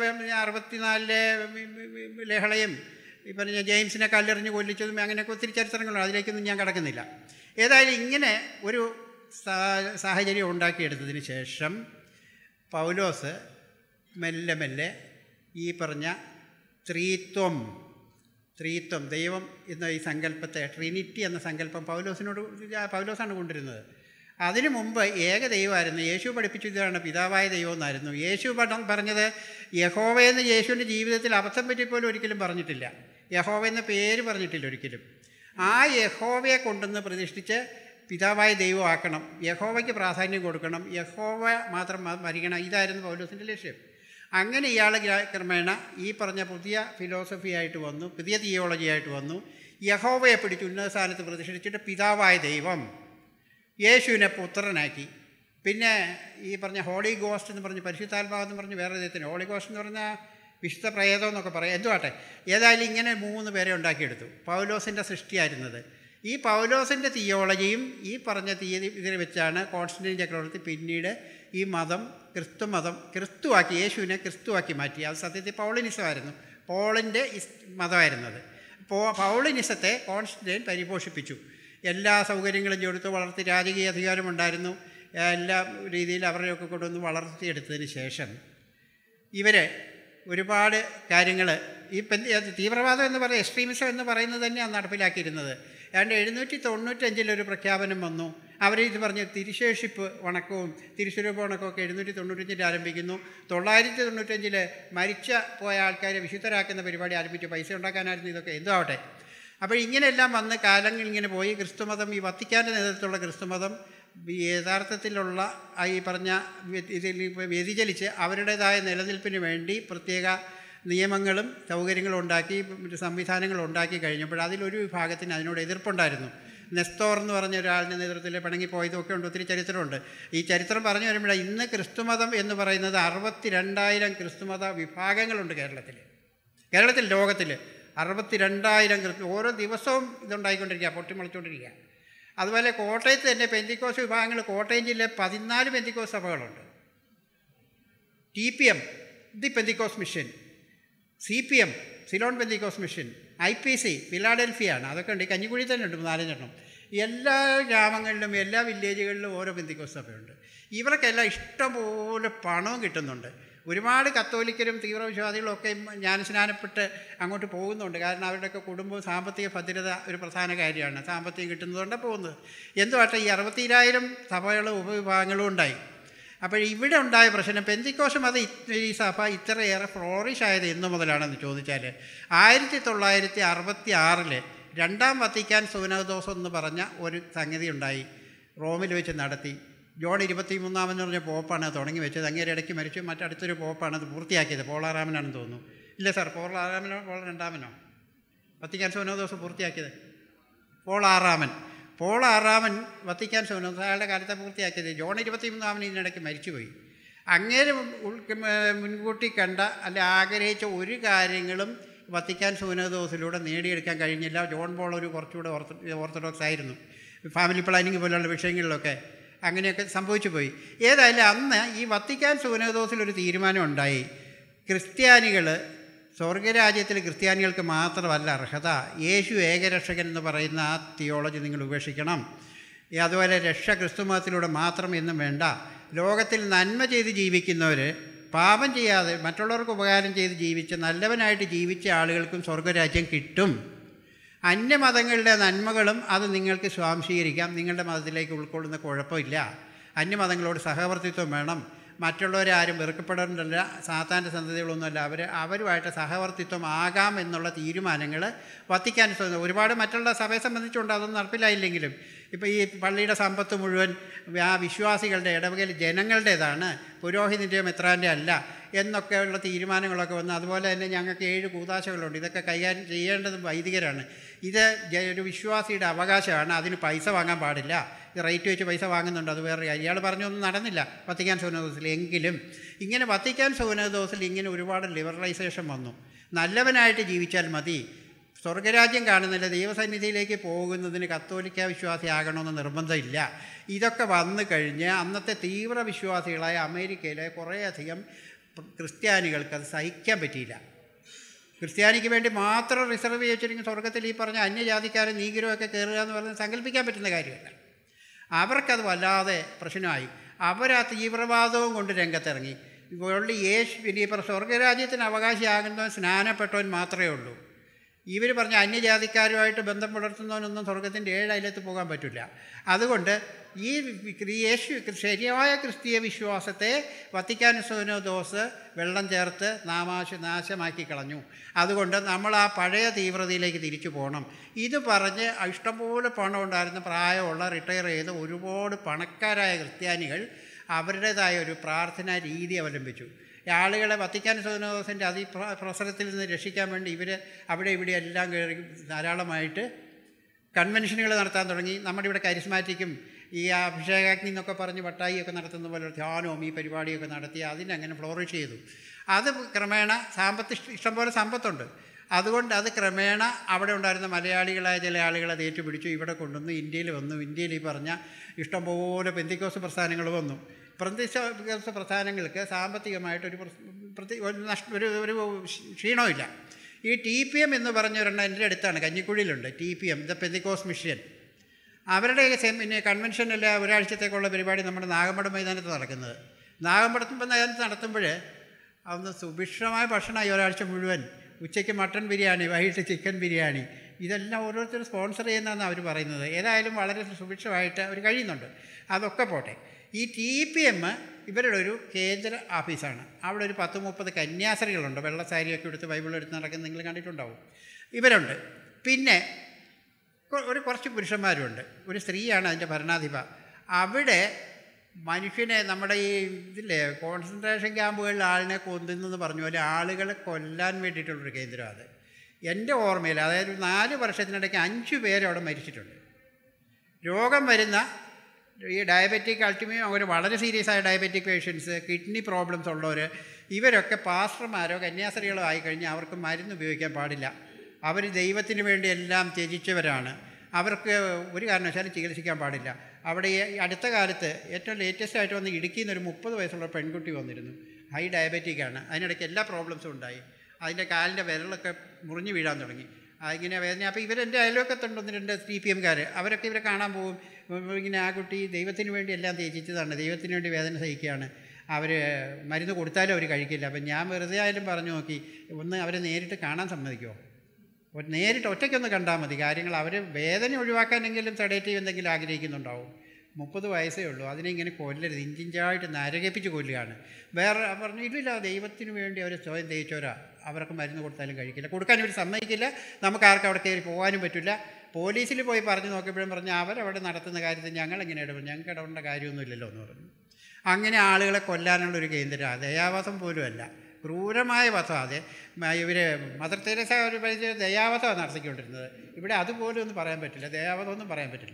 64 ലേഹളയും ഇപ്പം ജെയിംസിനെ കല്ലെറിഞ്ഞ് കൊല്ലിച്ചതും അങ്ങനെയൊക്കെ ഒത്തിരി ചരിത്രങ്ങളുണ്ട്. അതിലേക്കൊന്നും ഞാൻ കിടക്കുന്നില്ല. ഏതായാലും ഇങ്ങനെ ഒരു സാഹചര്യം ഉണ്ടാക്കിയെടുത്തതിന് ശേഷം പൗലോസ് മെല്ലെ മെല്ലെ ഈ പറഞ്ഞ ത്രീത്വം ദൈവം എന്ന ഈ സങ്കല്പത്തെ, ട്രിനിറ്റി എന്ന സങ്കല്പം പൗലോസാണ് കൊണ്ടിരുന്നത്. അതിനു മുമ്പ് ഏക ദൈവമായിരുന്നു. യേശു പഠിപ്പിച്ചതാണ് പിതാവായ ദൈവമെന്നായിരുന്നു. യേശു പറഞ്ഞത് യഹോവയെന്ന് യേശുവിൻ്റെ ജീവിതത്തിൽ അബദ്ധം പറ്റിപ്പോലും ഒരിക്കലും പറഞ്ഞിട്ടില്ല. യഹോവ എന്ന പേര് പറഞ്ഞിട്ടില്ല ഒരിക്കലും. ആ യഹോവയെ കൊണ്ടുവന്ന് പ്രതിഷ്ഠിച്ച് പിതാവായ ദൈവമാക്കണം, യഹോവയ്ക്ക് പ്രാധാന്യം കൊടുക്കണം, യഹോവ മാത്രം മരിക്കണം. ഇതായിരുന്നു പൗലോസിൻ്റെ ലക്ഷ്യം. അങ്ങനെ ഇയാൾ ക്രമേണ ഈ പറഞ്ഞ പുതിയ ഫിലോസഫിയായിട്ട് വന്നു, പുതിയ തിയോളജിയായിട്ട് വന്നു. യഹോവയെ പിടിച്ച് ഉന്നത സ്ഥാനത്ത് പ്രതിഷ്ഠിച്ചിട്ട് പിതാവായ ദൈവം യേശുവിനെ പുത്രനാക്കി. പിന്നെ ഈ പറഞ്ഞ ഹോളി ഗോസ്റ്റ് എന്ന് പറഞ്ഞ്, പരിശുദ്ധാത്മാവെന്ന് പറഞ്ഞ് വേറെ ദൈവത്തിന്, ഹോളി ഗോസ്റ്റ് എന്ന് പറഞ്ഞാൽ വിശുദ്ധ പ്രേതം എന്നൊക്കെ പറയാം, എന്തുവാട്ടെ. ഏതായാലും ഇങ്ങനെ 3 പേരെ ഉണ്ടാക്കിയെടുത്തു. പൗലോസിൻ്റെ സൃഷ്ടിയായിരുന്നത്. ഈ പൗലോസിൻ്റെ തിയോളജിയും ഈ പറഞ്ഞ ഇതിനെ വെച്ചാണ് കോൺസ്റ്റന്റൈൻ ചക്രവർത്തി പിന്നീട് ഈ ക്രിസ്തുവാക്കി, യേശുവിനെ ക്രിസ്തുവാക്കി മാറ്റി. അത് സത്യത്തിൽ പൗളിനിസമായിരുന്നു, പോളിൻ്റെ മതമായിരുന്നത്. പൗളിനിസത്തെ കോൺസ്റ്റന്റൈൻ പരിപോഷിപ്പിച്ചു. എല്ലാ സൗകര്യങ്ങളും ചേർത്ത് വളർത്തി, രാജകീയ അധികാരമുണ്ടായിരുന്നു, എല്ലാ രീതിയിൽ അവരെയൊക്കെ കൊണ്ടുവന്ന് വളർത്തിയെടുത്തതിന് ശേഷം ഇവർ ഒരുപാട് കാര്യങ്ങൾ ഈ തീവ്രവാദം എന്ന് പറയുന്നത്, എക്സ്ട്രീമിസം എന്ന് പറയുന്നത് തന്നെയാണ് നടപ്പിലാക്കിയിരുന്നത്. ഏതാണ്ട് 795 പ്രഖ്യാപനം വന്നു. അവർ ഇത് പറഞ്ഞ് തിരുസ്വരൂപവണക്കമൊക്കെ 795 ആരംഭിക്കുന്നു. 995 മരിച്ചുപോയ ആൾക്കാരെ വിശുദ്ധരാക്കുന്ന പരിപാടി ആരംഭിച്ചു. പൈസ ഉണ്ടാക്കാനായിരുന്നു ഇതൊക്കെ, എന്താവട്ടെ. അപ്പോൾ ഇങ്ങനെയെല്ലാം വന്ന് കാലങ്ങൾ ഇങ്ങനെ പോയി. ക്രിസ്തുമതം, ഈ വത്തിക്കാൻ്റെ നേതൃത്വത്തിലുള്ള ക്രിസ്തുമതം യഥാർത്ഥത്തിലുള്ള ഈ പറഞ്ഞ ഇതിൽ വ്യതിചലിച്ച് അവരുടേതായ നിലനിൽപ്പിന് വേണ്ടി പ്രത്യേക നിയമങ്ങളും സൗകര്യങ്ങളും ഉണ്ടാക്കി, മറ്റ് സംവിധാനങ്ങളും ഉണ്ടാക്കി കഴിഞ്ഞപ്പോൾ അതിലൊരു വിഭാഗത്തിന് അതിനോട് എതിർപ്പുണ്ടായിരുന്നു. നെസ്തോർ എന്ന് പറഞ്ഞ ഒരാളുടെ നേതൃത്വത്തിൽ പിണങ്ങിപ്പോയതും ഒക്കെ ഉണ്ട്, ഒത്തിരി ചരിത്രമുണ്ട്. ഈ ചരിത്രം പറഞ്ഞു വരുമ്പോൾ ഇന്ന് ക്രിസ്തുമതം എന്ന് പറയുന്നത് 62,000 ക്രിസ്തുമത വിഭാഗങ്ങളുണ്ട് കേരളത്തിൽ ലോകത്തിൽ 62,000 ഓരോ ദിവസവും ഇതുണ്ടായിക്കൊണ്ടിരിക്കുക, പൊട്ടിമുളച്ചുകൊണ്ടിരിക്കുക. അതുപോലെ കോട്ടയത്ത് തന്നെ പെന്തിക്കോസ് വിഭാഗങ്ങൾ, കോട്ടയം ജില്ലയിൽ 14 പെന്തിക്കോസ് സഭകളുണ്ട്. TPM the Pentecost mission, CPM Ceylon Pentecost mission, IPC ഫിലാഡൽഫിയാണ്, അതൊക്കെ ഉണ്ട്. കഞ്ഞിക്കുഴി തന്നെ ഉണ്ട് 4-5 എല്ലാ ഗ്രാമങ്ങളിലും എല്ലാ വില്ലേജുകളിലും ഓരോ പെന്തിക്കോസ് സഭയുണ്ട്. ഇവർക്കെല്ലാം ഇഷ്ടംപോലെ പണവും കിട്ടുന്നുണ്ട്. ഒരുപാട് കത്തോലിക്കരും തീവ്രവിശ്വാസികളൊക്കെ ജ്ഞാനസ്നാനപ്പെട്ട് അങ്ങോട്ട് പോകുന്നുണ്ട്. കാരണം അവരുടെയൊക്കെ കുടുംബവും സാമ്പത്തിക ഭദ്രത ഒരു പ്രധാന കാര്യമാണ്. സാമ്പത്തികം കിട്ടുന്നതുകൊണ്ട് പോകുന്നത്. എന്തുവാട്ടെ, ഈ 60,000 സഭകളും ഉപവിഭാഗങ്ങളും ഉണ്ടായി. അപ്പോൾ ഇവിടെ ഉണ്ടായ പ്രശ്നം, പെന്തിക്കോസും അത് ഈ സഭ ഇത്രയേറെ ഫ്ലോറിഷ് ആയത് എന്നു മുതലാണെന്ന് ചോദിച്ചാൽ 1966 രണ്ടാം വത്തിക്കാൻ സുവനോദോസം എന്ന് പറഞ്ഞ ഒരു സംഗതി ഉണ്ടായി, റോമിൽ വെച്ച് നടത്തി. ജോൺ 23 പറഞ്ഞ പോപ്പാണ് തുടങ്ങി വെച്ചത്. അങ്ങേരെ ഇടയ്ക്ക് മരിച്ചു. മറ്റടുത്തൊരു പോപ്പാണ് അത് പൂർത്തിയാക്കിയത്, പോളാറാമനാണെന്ന് തോന്നുന്നു. ഇല്ല സാർ, പോളാറാമനോ പോള 2 വത്തിക്കാൻ സുവനോദോസം പൂർത്തിയാക്കിയത് പോളാറാമൻ വത്തിക്കാൻ സുവനോദോസം അയാളുടെ കാലത്തെ പൂർത്തിയാക്കിയത്. ജോൺ 23 ഇതിനിടയ്ക്ക് മരിച്ചുപോയി. അങ്ങേര് മുൻകൂട്ടി കണ്ട അല്ലെ ആഗ്രഹിച്ച ഒരു കാര്യങ്ങളും വത്തിക്കാൻ സുവനോദോസിലൂടെ നേടിയെടുക്കാൻ കഴിഞ്ഞില്ല. ജോൺ പോൾ ഒരു കുറച്ചുകൂടെ ഓർത്തഡോക്സ് ആയിരുന്നു, ഫാമിലി പ്ലാനിങ് പോലെയുള്ള വിഷയങ്ങളിലൊക്കെ അങ്ങനെയൊക്കെ സംഭവിച്ചു പോയി. ഏതായാലും അന്ന് ഈ വത്തിക്കാൻ സുവനോദോസിലൊരു തീരുമാനം ഉണ്ടായി, ക്രിസ്ത്യാനികൾ സ്വർഗരാജ്യത്തിൽ ക്രിസ്ത്യാനികൾക്ക് മാത്രമല്ല അർഹത, യേശു ഏകരക്ഷകൻ എന്ന് പറയുന്ന ആ തിയോളജി നിങ്ങൾ ഉപേക്ഷിക്കണം. അതുപോലെ രക്ഷ ക്രിസ്തുമതത്തിലൂടെ മാത്രം എന്നും വേണ്ട. ലോകത്തിൽ നന്മ ചെയ്ത് ജീവിക്കുന്നവർ, പാപം ചെയ്യാതെ മറ്റുള്ളവർക്ക് ഉപകാരം ചെയ്ത് ജീവിച്ച് നല്ലവനായിട്ട് ജീവിച്ച ആളുകൾക്കും സ്വർഗരാജ്യം കിട്ടും. അന്യമതങ്ങളുടെ നന്മകളും അത് നിങ്ങൾക്ക് സ്വാംശീകരിക്കാം, നിങ്ങളുടെ മതത്തിലേക്ക് ഉൾക്കൊള്ളുന്ന കുഴപ്പമില്ല. അന്യമതങ്ങളോട് സഹവർത്തിത്വം വേണം. മറ്റുള്ളവരെ ആരും വെറുക്കപ്പെടേണ്ടല്ല, സാത്താൻ്റെ സന്തതികളൊന്നുമല്ല, അവരുമായിട്ട് സഹവർത്തിത്വം ആകാം എന്നുള്ള തീരുമാനങ്ങൾ വത്തിക്കാൻ ഒരുപാട് മറ്റുള്ള സഭയെ സംബന്ധിച്ചുകൊണ്ട് അതൊന്നും നടപ്പിലായില്ലെങ്കിലും ഇപ്പോൾ ഈ പള്ളിയുടെ സമ്പത്ത് മുഴുവൻ ആ വിശ്വാസികളുടെ ഇടവകയിൽ ജനങ്ങളുടേതാണ്, പുരോഹിതിൻ്റെയോ മെത്രാൻ്റെ അല്ല എന്നൊക്കെയുള്ള തീരുമാനങ്ങളൊക്കെ വന്നു. അതുപോലെ തന്നെ ഞങ്ങൾക്ക് 7 കൂതാശകളുണ്ട്, ഇതൊക്കെ കൈകാര്യം ചെയ്യേണ്ടത് വൈദികരാണ്. Either Vishwasida Avagasha and Adin Paisa Wanga Badilla, the right to Paisa Wangan and other Yalabarno Nadanilla, Vatican Sonos Lingilum. In a Vatican Sonos, those Lingan reward liberalization mono. Nalavanite Givichal Madi. Sorgerajan Gananella, the Yosanity Lake Pogan, the Catholica Vishwasi Aganon and the Romanzilla. Either Kavan the Karina, I'm not the Tivra Vishwasila, America, Korea, Christianical Saika Betila. Christianity went a matter of reservation in Sorgatili Parna, Yadikar, Negro, and Sangal became in the guide. Abercadwala, the Prashinai, Aberat Yivravado, Gundangaterni, worldly age, Vidiper Sorgarajit and Avagashi Agandons, Nana Patron Matriolu. Even Parnani Yadikari to Bentham and Sorgatin dead, I let the Poga Batula. Other wonder, ye creation Christia, Christia Vishwasate, Vatican Sono Dosa, Velan Jerte, Namash, Nasha, Maki Kalanu. Other wonder, Namala, Pare, the Ivra the Lake, the Richibonum. Either Paraja, Istanbul, Ponda, the Praia, Ola, Retire, the Urubod, Panakara, Christianical, Abreda, the Prathana, Idi Avalimbitu. Yalagala Vatican Sonos and Adi Proseratil in the Reshikam and Ivida Abdi Naralamite conventional Narthangi, Namadi charismaticum, Yabshagni Nokaparni Bataya Kanatan, me Peribadi Kanati, and Florichidu. Other Kramana, Sambat Sampatunda. Other one does the Kramana, Abadunda, the Malayala, the Aligala, the Etibutu, Ivakundum, the Indi Liverna, Istanbul, the Pentecost Persaning Alono. Prantisha Prasangal, Sambati, Shinoida. It TPM in the Varner and Redditana, you could TPM, the Pentecost Mission. Average in a conventional average, they call everybody the Nagamadamai and the Tarakaner. Nagamadamai and Taratambre, on the Subishama Pashana, your Archam Muduan, which check a mutton biryani, I eat a chicken biryani. Either no sponsor in an Avivarino, the Ela Valerius Subishava, Ricarino, Adocapote. This TPM is a Kedra officer. After the Patumo, the Kanyasari London, the Bella Sari, the Bible, and the England. Iberund Pinne, very question Burisha Marund, which is 3 years and Parnadiva. Abide, Manifine, Namada, concentration gamble, Alna, Kundin, the Barnola, Allegal, Kolan, made it to regain the other. Yende or Mela, Nadi, Persetan, a canchu wear out of medicine. Yoga Marina. Diabetic ultimately very serious diabetic patients, kidney problems, even a pastor Mario and Yasriel Icon, our Marin Buica Padilla. Our Devatin Lam Cheverana, our Chicken Padilla, our Adatagarate, at the latest site on the Idiki, the Mupo, the Vesola Penguti on the high diabetic. I know a problems on die. I like Alda Verla Murni Vidan. I can have any look at the TPM Gare. Our Kivakana Aguti, they were thinking the ages under the Evening Devan Saikana. Our Marino Kurtalo Ricarilla, Benyam, or the Island Baranoki, would never narrate a canon some of you. But narrate or take on the Gandama, the guiding lavatory, where then you walk and England Sadati and the Gilagri on Dow. Mopo, I say, Lozing and Cordler, the Indian Jar, and Naragapichuliana. Where our Nidilla, the Evening Devan joined the Chora, our Marino Kurtalo Garicilla. Could can with some Makilla, Namakarka, Kerpoan, Betula. Police will be part of the Okabramana, but not the guy is young and Yanka on the guy in the Lilonor. Angana Alla Colan regained the Rada, Yavasam Puluella. Rura Mayavasa, my Mother Teresa, everybody, the Yavasa are secured. If it had to go to the parameter, they have on the parameter.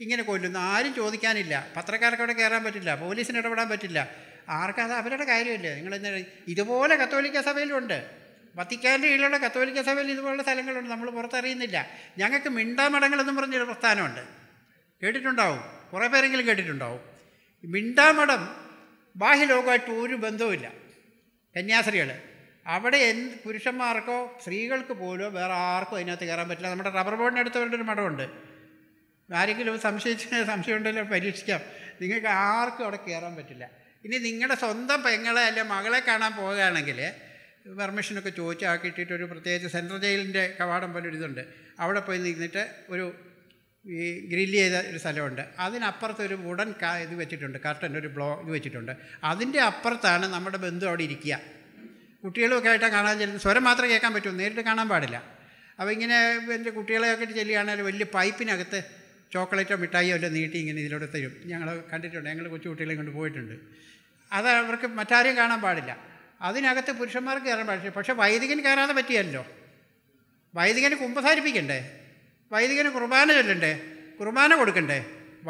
In a cold, the Irish or the Canilla, Patraka Carabatilla, police in a Rabatilla, Arcas, Africa, England, Idola Catholica Savile. Vatican Hill Catholic as well is the world silent on the Mulporta in India. Yanga Minda Madame Stanond. Get it on down. For a paring get it on down. Minda Madame Bahiloga Turi Bandoilla. Kenyasriella. Abade end Purisha Marco, Srigal Kapolo, where Arco in a Teramatla, rubber board at the Madonde. Varicul some shit of Pedis cap. Think Arco or Caramatilla. In the English on the Pangala and Magalacana Poganagale. Permission of a church, architecture, protege, central jail in the Cavadam Padre. Out of Penignita, Grillia Salonda. As in upper third wooden car, the wetted under carton, the block, the wetted under. As in the upper tan and Amada Bendo or Dikia. Cutelo Catacana, Soramatra come to Nericana Badilla. Having in a when the Cutela Catiliana will pipe in a chocolate or mitai or eating in the other young country to angle which you telling on the poet under. Other work of Matarigana Badilla. Adinagata Pushamar Garabati, Pasha, why they can carry the material? Why they can compose a weekend day? വൈദികന് കുർബാന ചൊല്ലണ്ടേ, കുർബാന കൊടുക്കണ്ടേ,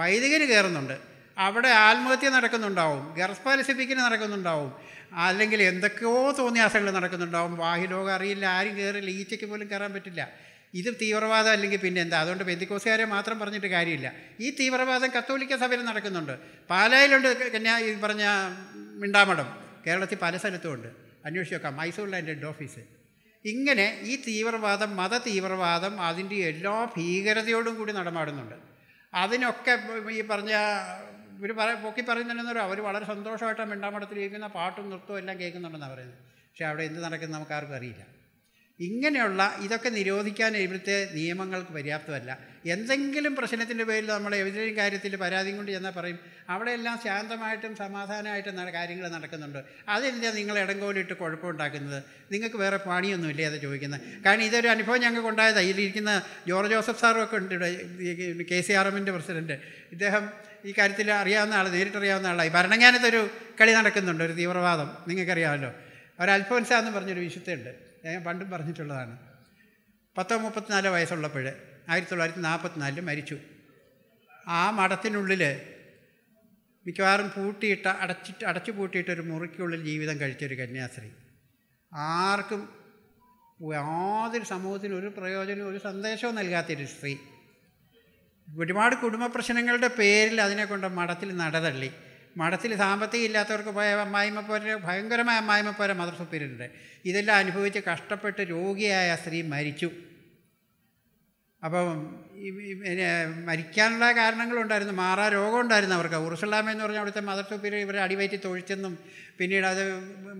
വൈദികന് കയറുന്നുണ്ട്, അവിടെ ആത്മഹത്യ നടക്കുന്നുണ്ടാവും, ഗർഭപാലിസിപ്പിക്കൽ നടക്കുന്നുണ്ടാവും, അല്ലെങ്കിൽ എന്തൊക്കെയോ തോന്നിയാസങ്ങൾ നടക്കുന്നുണ്ടാവും. ബാഹ്യലോകം അറിയില്ല, ആരും കയറില്ല, ഈച്ചയ്ക്ക് പോലും കയറാൻ പറ്റില്ല. ഇത് തീവ്രവാദം അല്ലെങ്കിൽ പിന്നെ എന്താ? അതുകൊണ്ട് പെന്തിക്കോസുകാരെ മാത്രം പറഞ്ഞിട്ട് കാര്യമില്ല. ഈ തീവ്രവാദം കത്തോലിക്ക സഭയിൽ നടക്കുന്നുണ്ട്. പാലായിലുണ്ട്, ഈ പറഞ്ഞ മിണ്ടാമഠം, കേരളത്തിൽ പല സ്ഥലത്തും ഉണ്ട്, അന്വേഷിച്ച് നോക്കാം. മൈസൂറിലെ ഹെഡ് ഓഫീസ്. ഇങ്ങനെ ഈ തീവ്രവാദം, മത തീവ്രവാദം, അതിൻ്റെ എല്ലാ ഭീകരതയോടും കൂടി നടമാടുന്നുണ്ട്. അതിനൊക്കെ ഈ പറഞ്ഞ ഇവർ പൊക്കി പറയുന്നുണ്ടെന്നൊരു അവർ വളരെ സന്തോഷമായിട്ടാണ് മിണ്ടാമഠത്തിൽ കേൾക്കുന്ന പാട്ടും നൃത്തവും എല്ലാം കേൾക്കുന്നുണ്ടെന്നാണ് പറയുന്നത്. പക്ഷേ അവിടെ എന്ത് നടക്കുന്നത് നമുക്കാർക്കും അറിയില്ല. ഇങ്ങനെയുള്ള ഇതൊക്കെ നിരോധിക്കാൻ ഇവിടുത്തെ നിയമങ്ങൾക്ക് പര്യാപ്തമല്ല. എന്തെങ്കിലും പ്രശ്നത്തിൻ്റെ പേരിൽ നമ്മൾ എവിടെയും കാര്യത്തിൽ പരാതിയും കൊണ്ട് ചെന്നാൽ പറയും അവിടെയെല്ലാം ശാന്തമായിട്ടും സമാധാനമായിട്ടും കാര്യങ്ങൾ നടക്കുന്നുണ്ട്, അതെന്താ നിങ്ങൾ ഇടങ്കോലിട്ട് കുഴപ്പമുണ്ടാക്കുന്നത്, നിങ്ങൾക്ക് വേറെ പണിയൊന്നുമില്ലേ എന്ന് ചോദിക്കുന്നത്. കാരണം ഇതൊരു അനുഭവം ഞങ്ങൾക്ക് ഉണ്ടായതാണ്. ഇതിലിരിക്കുന്ന ജോർജ് ജോസഫ് സാറും ഒക്കെ ഉണ്ട്, ഇവിടെ KCRM പ്രസിഡൻറ്റ്. ഇദ്ദേഹം ഈ കാര്യത്തിൽ അറിയാവുന്ന ആൾ, നേരിട്ടറിയാവുന്ന ആളായി. ഭരണങ്ങാനത്തൊരു കളി നടക്കുന്നുണ്ട്, ഒരു തീവ്രവാദം, നിങ്ങൾക്കറിയാമല്ലോ. ഒരു അൽഫോൻസ എന്ന് പറഞ്ഞൊരു വിശുദ്ധയുണ്ട്, ഞാൻ പണ്ടും പറഞ്ഞിട്ടുള്ളതാണ്. 30, 34 വയസ്സുള്ളപ്പോൾ 1944 മരിച്ചു. ആ മഠത്തിനുള്ളിൽ മിക്കവാറും അടച്ചു പൂട്ടിയിട്ടൊരു മുറിക്കുള്ളിൽ ജീവിതം കഴിച്ചൊരു കന്യാസ്ത്രീ. ആർക്കും യാതൊരു സമൂഹത്തിനും ഒരു പ്രയോജനവും ഒരു സന്ദേശവും നൽകാത്തൊരു സ്ത്രീ. ഒരുപാട് കുടുംബ പ്രശ്നങ്ങളുടെ പേരിൽ അതിനെ കൊണ്ട് മഠത്തിൽ നടതള്ളി. മഠത്തിൽ സാമ്പത്തികം ഇല്ലാത്തവർക്ക് പോയ അമ്മായിമ്മപ്പോരെ, ഭയങ്കരമായ അമ്മായിമ്മപ്പോരെ മദർ സുപ്പീരിയറുണ്ട്. ഇതെല്ലാം അനുഭവിച്ച് കഷ്ടപ്പെട്ട് രോഗിയായ സ്ത്രീ മരിച്ചു. അപ്പം മരിക്കാനുള്ള കാരണങ്ങളുണ്ടായിരുന്നു, മാറാ രോഗമുണ്ടായിരുന്നു അവർക്ക്. ഉർസുലാമ എന്ന് പറഞ്ഞാൽ അവിടുത്തെ മദർ സുപ്പീരിയർ ഇവരെ അടിവയറ്റി തൊഴിച്ചെന്നും പിന്നീട് അത്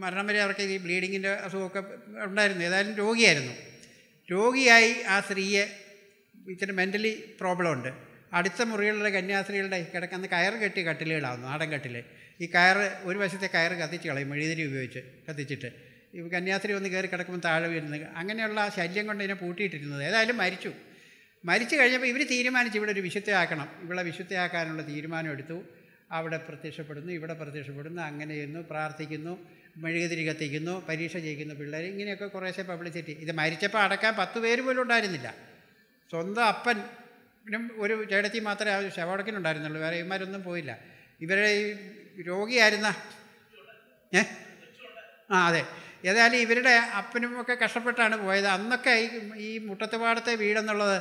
മരണം വരെ അവർക്ക് ഈ ബ്ലീഡിങ്ങിൻ്റെ അസുഖമൊക്കെ ഉണ്ടായിരുന്നു. ഏതായാലും രോഗിയായിരുന്നു. രോഗിയായി ആ സ്ത്രീയെ ഇച്ചിരി മെൻ്റലി പ്രോബ്ലം ഉണ്ട്. അടുത്ത മുറികളിലെ കന്യാസ്ത്രീകളുടെ കിടക്കുന്ന കയർ കെട്ടി കട്ടിലുകളാകുന്നു, നാടൻ കട്ടിൽ. ഈ കയറ് ഒരു വശത്തെ കയറ് കത്തിച്ച് കളയും, മെഴുകുതിരി ഉപയോഗിച്ച് കത്തിച്ചിട്ട്. ഈ കന്യാസ്ത്രീ ഒന്ന് കയറി കിടക്കുമ്പോൾ താഴെ വീഴുന്നത്, അങ്ങനെയുള്ള ശല്യം കൊണ്ട് ഇതിനെ പൂട്ടിയിട്ടിരുന്നത്. ഏതായാലും മരിച്ചു. മരിച്ചു കഴിഞ്ഞപ്പോൾ ഇവർ തീരുമാനിച്ചു ഇവിടെ ഒരു വിശുദ്ധയാക്കണം. ഇവിടെ വിശുദ്ധയാക്കാനുള്ള തീരുമാനമെടുത്തു. അവിടെ പ്രത്യക്ഷപ്പെടുന്നു, ഇവിടെ പ്രത്യക്ഷപ്പെടുന്നു, അങ്ങനെ ചെയ്യുന്നു, പ്രാർത്ഥിക്കുന്നു, മെഴുകുതിരി കത്തിക്കുന്നു, പരീക്ഷ ജയിക്കുന്നു പിള്ളേർ, ഇങ്ങനെയൊക്കെ കുറേശ്ശെ പബ്ലിസിറ്റി. ഇത് മരിച്ചപ്പോൾ അടക്കാൻ 10 പേര് പോലും ഉണ്ടായിരുന്നില്ല. സ്വന്തം അപ്പൻ പിന്നും ഒരു ചേടത്തി മാത്രമേ ആ ശവടക്കിനുണ്ടായിരുന്നുള്ളൂ, വേറെ ഇവന്മാരൊന്നും പോയില്ല. ഇവരുടെ ഈ രോഗിയായിരുന്ന അതെ, ഏതായാലും ഇവരുടെ അപ്പനും ഒക്കെ കഷ്ടപ്പെട്ടാണ് പോയത്. അന്നൊക്കെ ഈ മുട്ടത്തുപാടത്തെ വീടെന്നുള്ളത്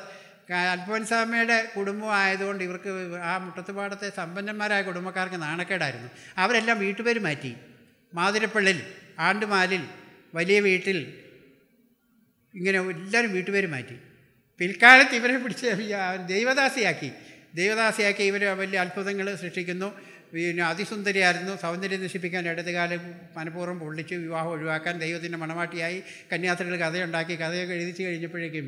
അൽഫോൻസാമ്മയുടെ കുടുംബം ആയതുകൊണ്ട് ഇവർക്ക് ആ മുട്ടത്തുപാടത്തെ സമ്പന്നന്മാരായ കുടുംബക്കാർക്ക് നാണക്കേടായിരുന്നു. അവരെല്ലാം വീട്ടുപേര് മാറ്റി. മാതിരപ്പള്ളിൽ, ആണ്ടുമാലിൽ, വലിയ വീട്ടിൽ, ഇങ്ങനെ എല്ലാവരും വീട്ടുപേര് മാറ്റി. പിൽക്കാലത്ത് ഇവരെ പിടിച്ച് ദൈവദാസിയാക്കി. ദൈവദാസിയാക്കി ഇവർ വലിയ അത്ഭുതങ്ങൾ സൃഷ്ടിക്കുന്നു. പിന്നെ അതിസുന്ദരിയായിരുന്നു. സൗന്ദര്യം നശിപ്പിക്കാൻ ഇടതുകാലം മനഃപൂർവ്വം പൊള്ളിച്ചു. വിവാഹം ഒഴിവാക്കാൻ ദൈവത്തിൻ്റെ മണവാട്ടിയായി കന്യാസ്ത്രീകൾ കഥയുണ്ടാക്കി. കഥയൊക്കെ എഴുതിച്ച് കഴിഞ്ഞപ്പോഴേക്കും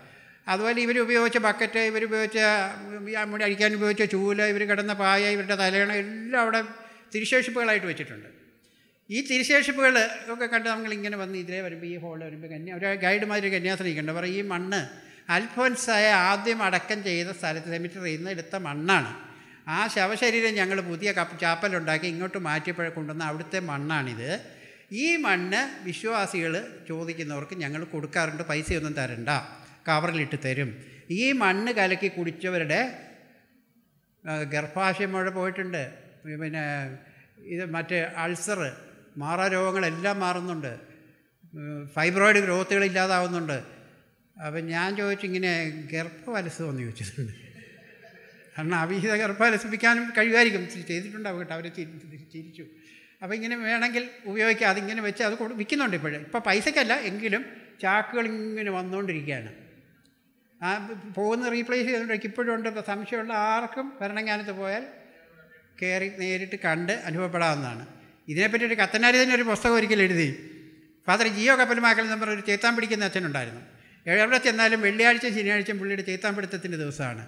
അതുപോലെ ഇവരുപയോഗിച്ച ബക്കറ്റ്, ഇവരുപയോഗിച്ച അഴിക്കാൻ ഉപയോഗിച്ച ചൂല്, ഇവർ കിടന്ന പായ, ഇവരുടെ തലയണ എല്ലാം അവിടെ തിരുശേഷിപ്പുകളായിട്ട് വെച്ചിട്ടുണ്ട്. ഈ തിരുശേഷിപ്പുകൾ ഒക്കെ കണ്ട് നമ്മളിങ്ങനെ വന്ന് ഇതിലെ വരുമ്പോൾ ഈ ഹോളിൽ വരുമ്പോൾ ഒരു ഗൈഡുമാതിരി കന്യാസ്ത്രീ നിൽക്കുന്നുണ്ട്. പറയും ഈ മണ്ണ് അൽഫോൻസായ ആദ്യം അടക്കം ചെയ്ത സ്ഥലത്ത് സെമിറ്ററിയിൽ നിന്ന് എടുത്ത മണ്ണാണ്. ആ ശവശരീരം ഞങ്ങൾ പുതിയ ചാപ്പലുണ്ടാക്കി ഇങ്ങോട്ട് മാറ്റിയപ്പോഴേ കൊണ്ടുവന്ന അവിടുത്തെ മണ്ണാണിത്. ഈ മണ്ണ് വിശ്വാസികൾ ചോദിക്കുന്നവർക്ക് ഞങ്ങൾ കൊടുക്കാറുണ്ട്, പൈസയൊന്നും തരണ്ട, കവറിലിട്ട് തരും. ഈ മണ്ണ് കലക്കി കുടിച്ചവരുടെ ഗർഭാശയം മുഴ പോയിട്ടുണ്ട്. പിന്നെ ഇത് മറ്റേ അൾസറ്, മാറാരോഗങ്ങളെല്ലാം മാറുന്നുണ്ട്, ഫൈബ്രോയിഡ് ഗ്രോത്തുകൾ ഇല്ലാതാവുന്നുണ്ട്. അപ്പം ഞാൻ ചോദിച്ചിങ്ങനെ ഗർഭവലസമെന്ന് ചോദിച്ചിട്ടുണ്ട്. കാരണം അവിഹിത ഗർഭവലസിപ്പിക്കാനും കഴിയുമായിരിക്കും, ചെയ്തിട്ടുണ്ടാവും കേട്ടോ. അവർ ചിരിച്ചു. അപ്പോൾ ഇങ്ങനെ വേണമെങ്കിൽ ഉപയോഗിക്കുക. അതിങ്ങനെ വെച്ച് അത് വിൽക്കുന്നുണ്ട് ഇപ്പോഴേ. ഇപ്പോൾ പൈസയ്ക്കല്ല, എങ്കിലും ചാക്കുകൾ ഇങ്ങനെ വന്നുകൊണ്ടിരിക്കുകയാണ്. ആ പോകുന്ന റീപ്ലേസ് ചെയ്തുകൊണ്ടിരിക്കും. ഇപ്പോഴും ഉണ്ട്. ഇപ്പോൾ സംശയമുള്ള ആർക്കും ഭരണങ്ങാനത്ത് പോയാൽ കയറി നേരിട്ട് കണ്ട് അനുഭവപ്പെടാവുന്നതാണ്. ഇതിനെപ്പറ്റി ഒരു കത്തനാരി തന്നെ ഒരു പുസ്തകം ഒരിക്കൽ എഴുതി. ഫാദർ ജിയോ കപ്പലുമാക്കൽ എന്ന് പറഞ്ഞൊരു ചേത്താൻ പിടിക്കുന്ന അച്ഛനുണ്ടായിരുന്നു. എവിടെ ചെന്നാലും വെള്ളിയാഴ്ച ശനിയാഴ്ചയും പുള്ളിയുടെ ചേത്താൻ പിടുത്തത്തിൻ്റെ ദിവസമാണ്.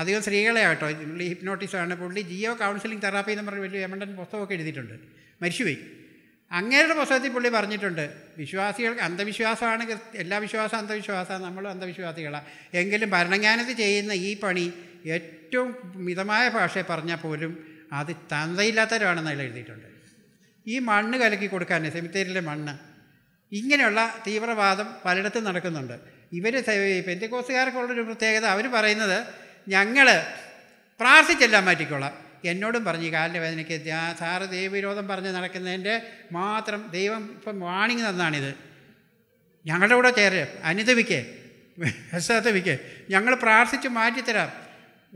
അധികം സ്ത്രീകളെ ആട്ടോ പുള്ളി ഹിപ്നോട്ടിസ്റ്റാണ്. പുള്ളി ജിയോ കൗൺസിലിംഗ് തെറാപ്പി എന്ന് പറഞ്ഞ വലിയ വേമണ്ടൻ പുസ്തകമൊക്കെ എഴുതിയിട്ടുണ്ട്, മരിച്ചുപോയി. അങ്ങേരുടെ പുസ്തകത്തിൽ പുള്ളി പറഞ്ഞിട്ടുണ്ട്, വിശ്വാസികൾക്ക് അന്ധവിശ്വാസമാണ്, എല്ലാ വിശ്വാസവും അന്ധവിശ്വാസമാണ്, നമ്മളും അന്ധവിശ്വാസികളാണ്. എങ്കിലും ഭരണജ്ഞാനത്തിൽ ചെയ്യുന്ന ഈ പണി ഏറ്റവും മിതമായ ഭാഷയെ പറഞ്ഞാൽ പോലും അത് തന്തയില്ലാത്തവരാണെന്ന് അതിൽ എഴുതിയിട്ടുണ്ട്. ഈ മണ്ണ് കലക്കി കൊടുക്കാൻ സെമിത്തേരിയിലെ മണ്ണ്, ഇങ്ങനെയുള്ള തീവ്രവാദം പലയിടത്തും നടക്കുന്നുണ്ട്. ഇവർ പെന്തിക്കോസുകാർക്കുള്ളൊരു പ്രത്യേകത, അവർ പറയുന്നത് ഞങ്ങൾ പ്രാർത്ഥിച്ചെല്ലാം മാറ്റിക്കോളാം. എന്നോടും പറഞ്ഞു, കാലിൻ്റെ വേദനയ്ക്ക് സാറ് ദൈവവിരോധം പറഞ്ഞ് നടക്കുന്നതിൻ്റെ മാത്രം ദൈവം ഇപ്പം വാണിങ് തന്നാണിത്, ഞങ്ങളുടെ കൂടെ ചേര്, അനുദവിക്കേ, വിശ്വസിക്കേ, ഞങ്ങൾ പ്രാർത്ഥിച്ച് മാറ്റിത്തരാം,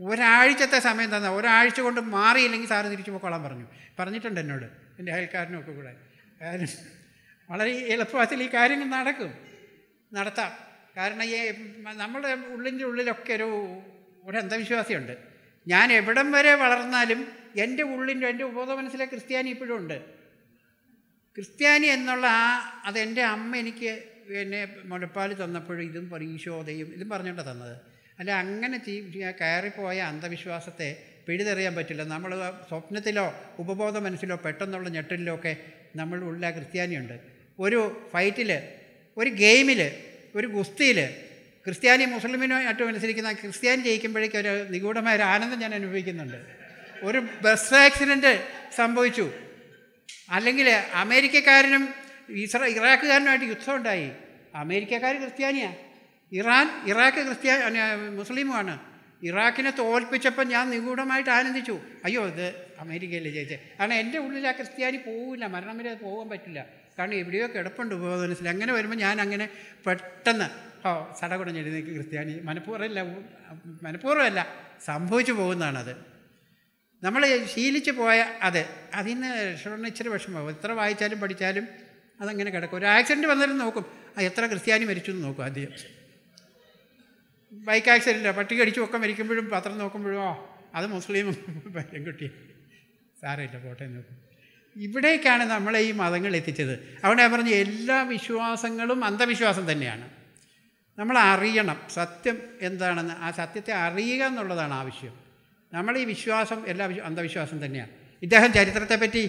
ഒരാഴ്ചത്തെ സമയം തന്നെ, ഒരാഴ്ച കൊണ്ട് മാറിയില്ലെങ്കിൽ സാറ് തിരിച്ചു പോയിക്കോളാൻ പറഞ്ഞിട്ടുണ്ട് എന്നോട്, എൻ്റെ അയൽക്കാരനൊക്കെ കൂടെ. കാരണം വളരെ എളുപ്പത്തിൽ ഈ കാര്യങ്ങൾ നടത്താം. കാരണം ഈ നമ്മുടെ ഉള്ളിൻ്റെ ഉള്ളിലൊക്കെ ഒരു അന്ധവിശ്വാസിയുണ്ട്. ഞാൻ എവിടം വരെ വളർന്നാലും എൻ്റെ ഉള്ളിൻ്റെ, എൻ്റെ ഉപബോധമനസ്സിലെ ക്രിസ്ത്യാനി ഇപ്പോഴും ഉണ്ട്. ക്രിസ്ത്യാനി എന്നുള്ള അതെൻ്റെ അമ്മ എനിക്ക് എന്നെ മുലപ്പാൽ തന്നപ്പോഴും ഇതും ഈശോദയും ഇതും പറഞ്ഞുകൊണ്ടാണ് തന്നത്. അല്ല, അങ്ങനെ കയറിപ്പോയ അന്ധവിശ്വാസത്തെ പിടിതെറിയാൻ പറ്റില്ല. നമ്മൾ സ്വപ്നത്തിലോ ഉപബോധ മനസ്സിലോ പെട്ടെന്നുള്ള ഞെട്ടലിലോ ഒക്കെ നമ്മളുടെ ഉള്ളിൽ ആ ക്രിസ്ത്യാനിയുണ്ട്. ഒരു ഫൈറ്റിൽ, ഒരു ഗെയിമിൽ, ഒരു ഗുസ്തിയിൽ ക്രിസ്ത്യാനി മുസ്ലിമിനോ ഏറ്റവും അനുസരിക്കുന്ന ക്രിസ്ത്യാനി ജയിക്കുമ്പോഴേക്കും ഒരു നിഗൂഢമായ ഒരു ആനന്ദം ഞാൻ അനുഭവിക്കുന്നുണ്ട്. ഒരു ബസ് ആക്സിഡൻറ്റ് സംഭവിച്ചു, അല്ലെങ്കിൽ അമേരിക്കക്കാരനും ഇറാഖുകാരനുമായിട്ട് യുദ്ധം ഉണ്ടായി. അമേരിക്കക്കാർ ക്രിസ്ത്യാനിയാണ്, ഇറാഖ് മുസ്ലിമുമാണ്. ഇറാഖിനെ തോൽപ്പിച്ചപ്പോൾ ഞാൻ നിഗൂഢമായിട്ട് ആനന്ദിച്ചു, അയ്യോ ഇത് അമേരിക്കയിൽ ജയിച്ചത്. കാരണം എൻ്റെ ഉള്ളിൽ ആ ക്രിസ്ത്യാനി പോവില്ല, മരണം വരെ പോകാൻ പറ്റില്ല. കാരണം എവിടെയോ കിടപ്പുണ്ട് ഉപബോധനത്തിൽ. അങ്ങനെ വരുമ്പോൾ ഞാൻ അങ്ങനെ പെട്ടെന്ന് ഓ സടകുടഞ്ഞ് എഴുന്നേൽക്കും ക്രിസ്ത്യാനി. മനഃപൂർവ്വമല്ല, സംഭവിച്ചു പോകുന്നതാണത്. നമ്മൾ ശീലിച്ചു പോയ അതിന് ഷോറിന് ഇച്ചിരി വിഷമമാകും. എത്ര വായിച്ചാലും പഠിച്ചാലും അതങ്ങനെ കിടക്കും. ഒരു ആക്സിഡൻറ്റ് വന്നാലും നോക്കും, എത്ര ക്രിസ്ത്യാനി മരിച്ചു എന്ന് നോക്കും. ആദ്യം ബൈക്ക് ആക്സിഡൻറ്റാണ്, പട്ടി കടിച്ചു ഒക്കെ മരിക്കുമ്പോഴും പത്രം നോക്കുമ്പോഴും അത് മുസ്ലിം പെൺകുട്ടി, സാരമില്ല പോട്ടെ നോക്കും. ഇവിടേക്കാണ് നമ്മളെ ഈ മതങ്ങൾ എത്തിച്ചത്. അവിടെ പറഞ്ഞ എല്ലാ വിശ്വാസങ്ങളും അന്ധവിശ്വാസം തന്നെയാണ്. നമ്മൾ അറിയണം സത്യം എന്താണെന്ന്. ആ സത്യത്തെ അറിയുക എന്നുള്ളതാണ് ആവശ്യം. നമ്മൾ ഈ വിശ്വാസം എല്ലാ അന്ധവിശ്വാസം തന്നെയാണ്. ഇദ്ദേഹം ചരിത്രത്തെപ്പറ്റി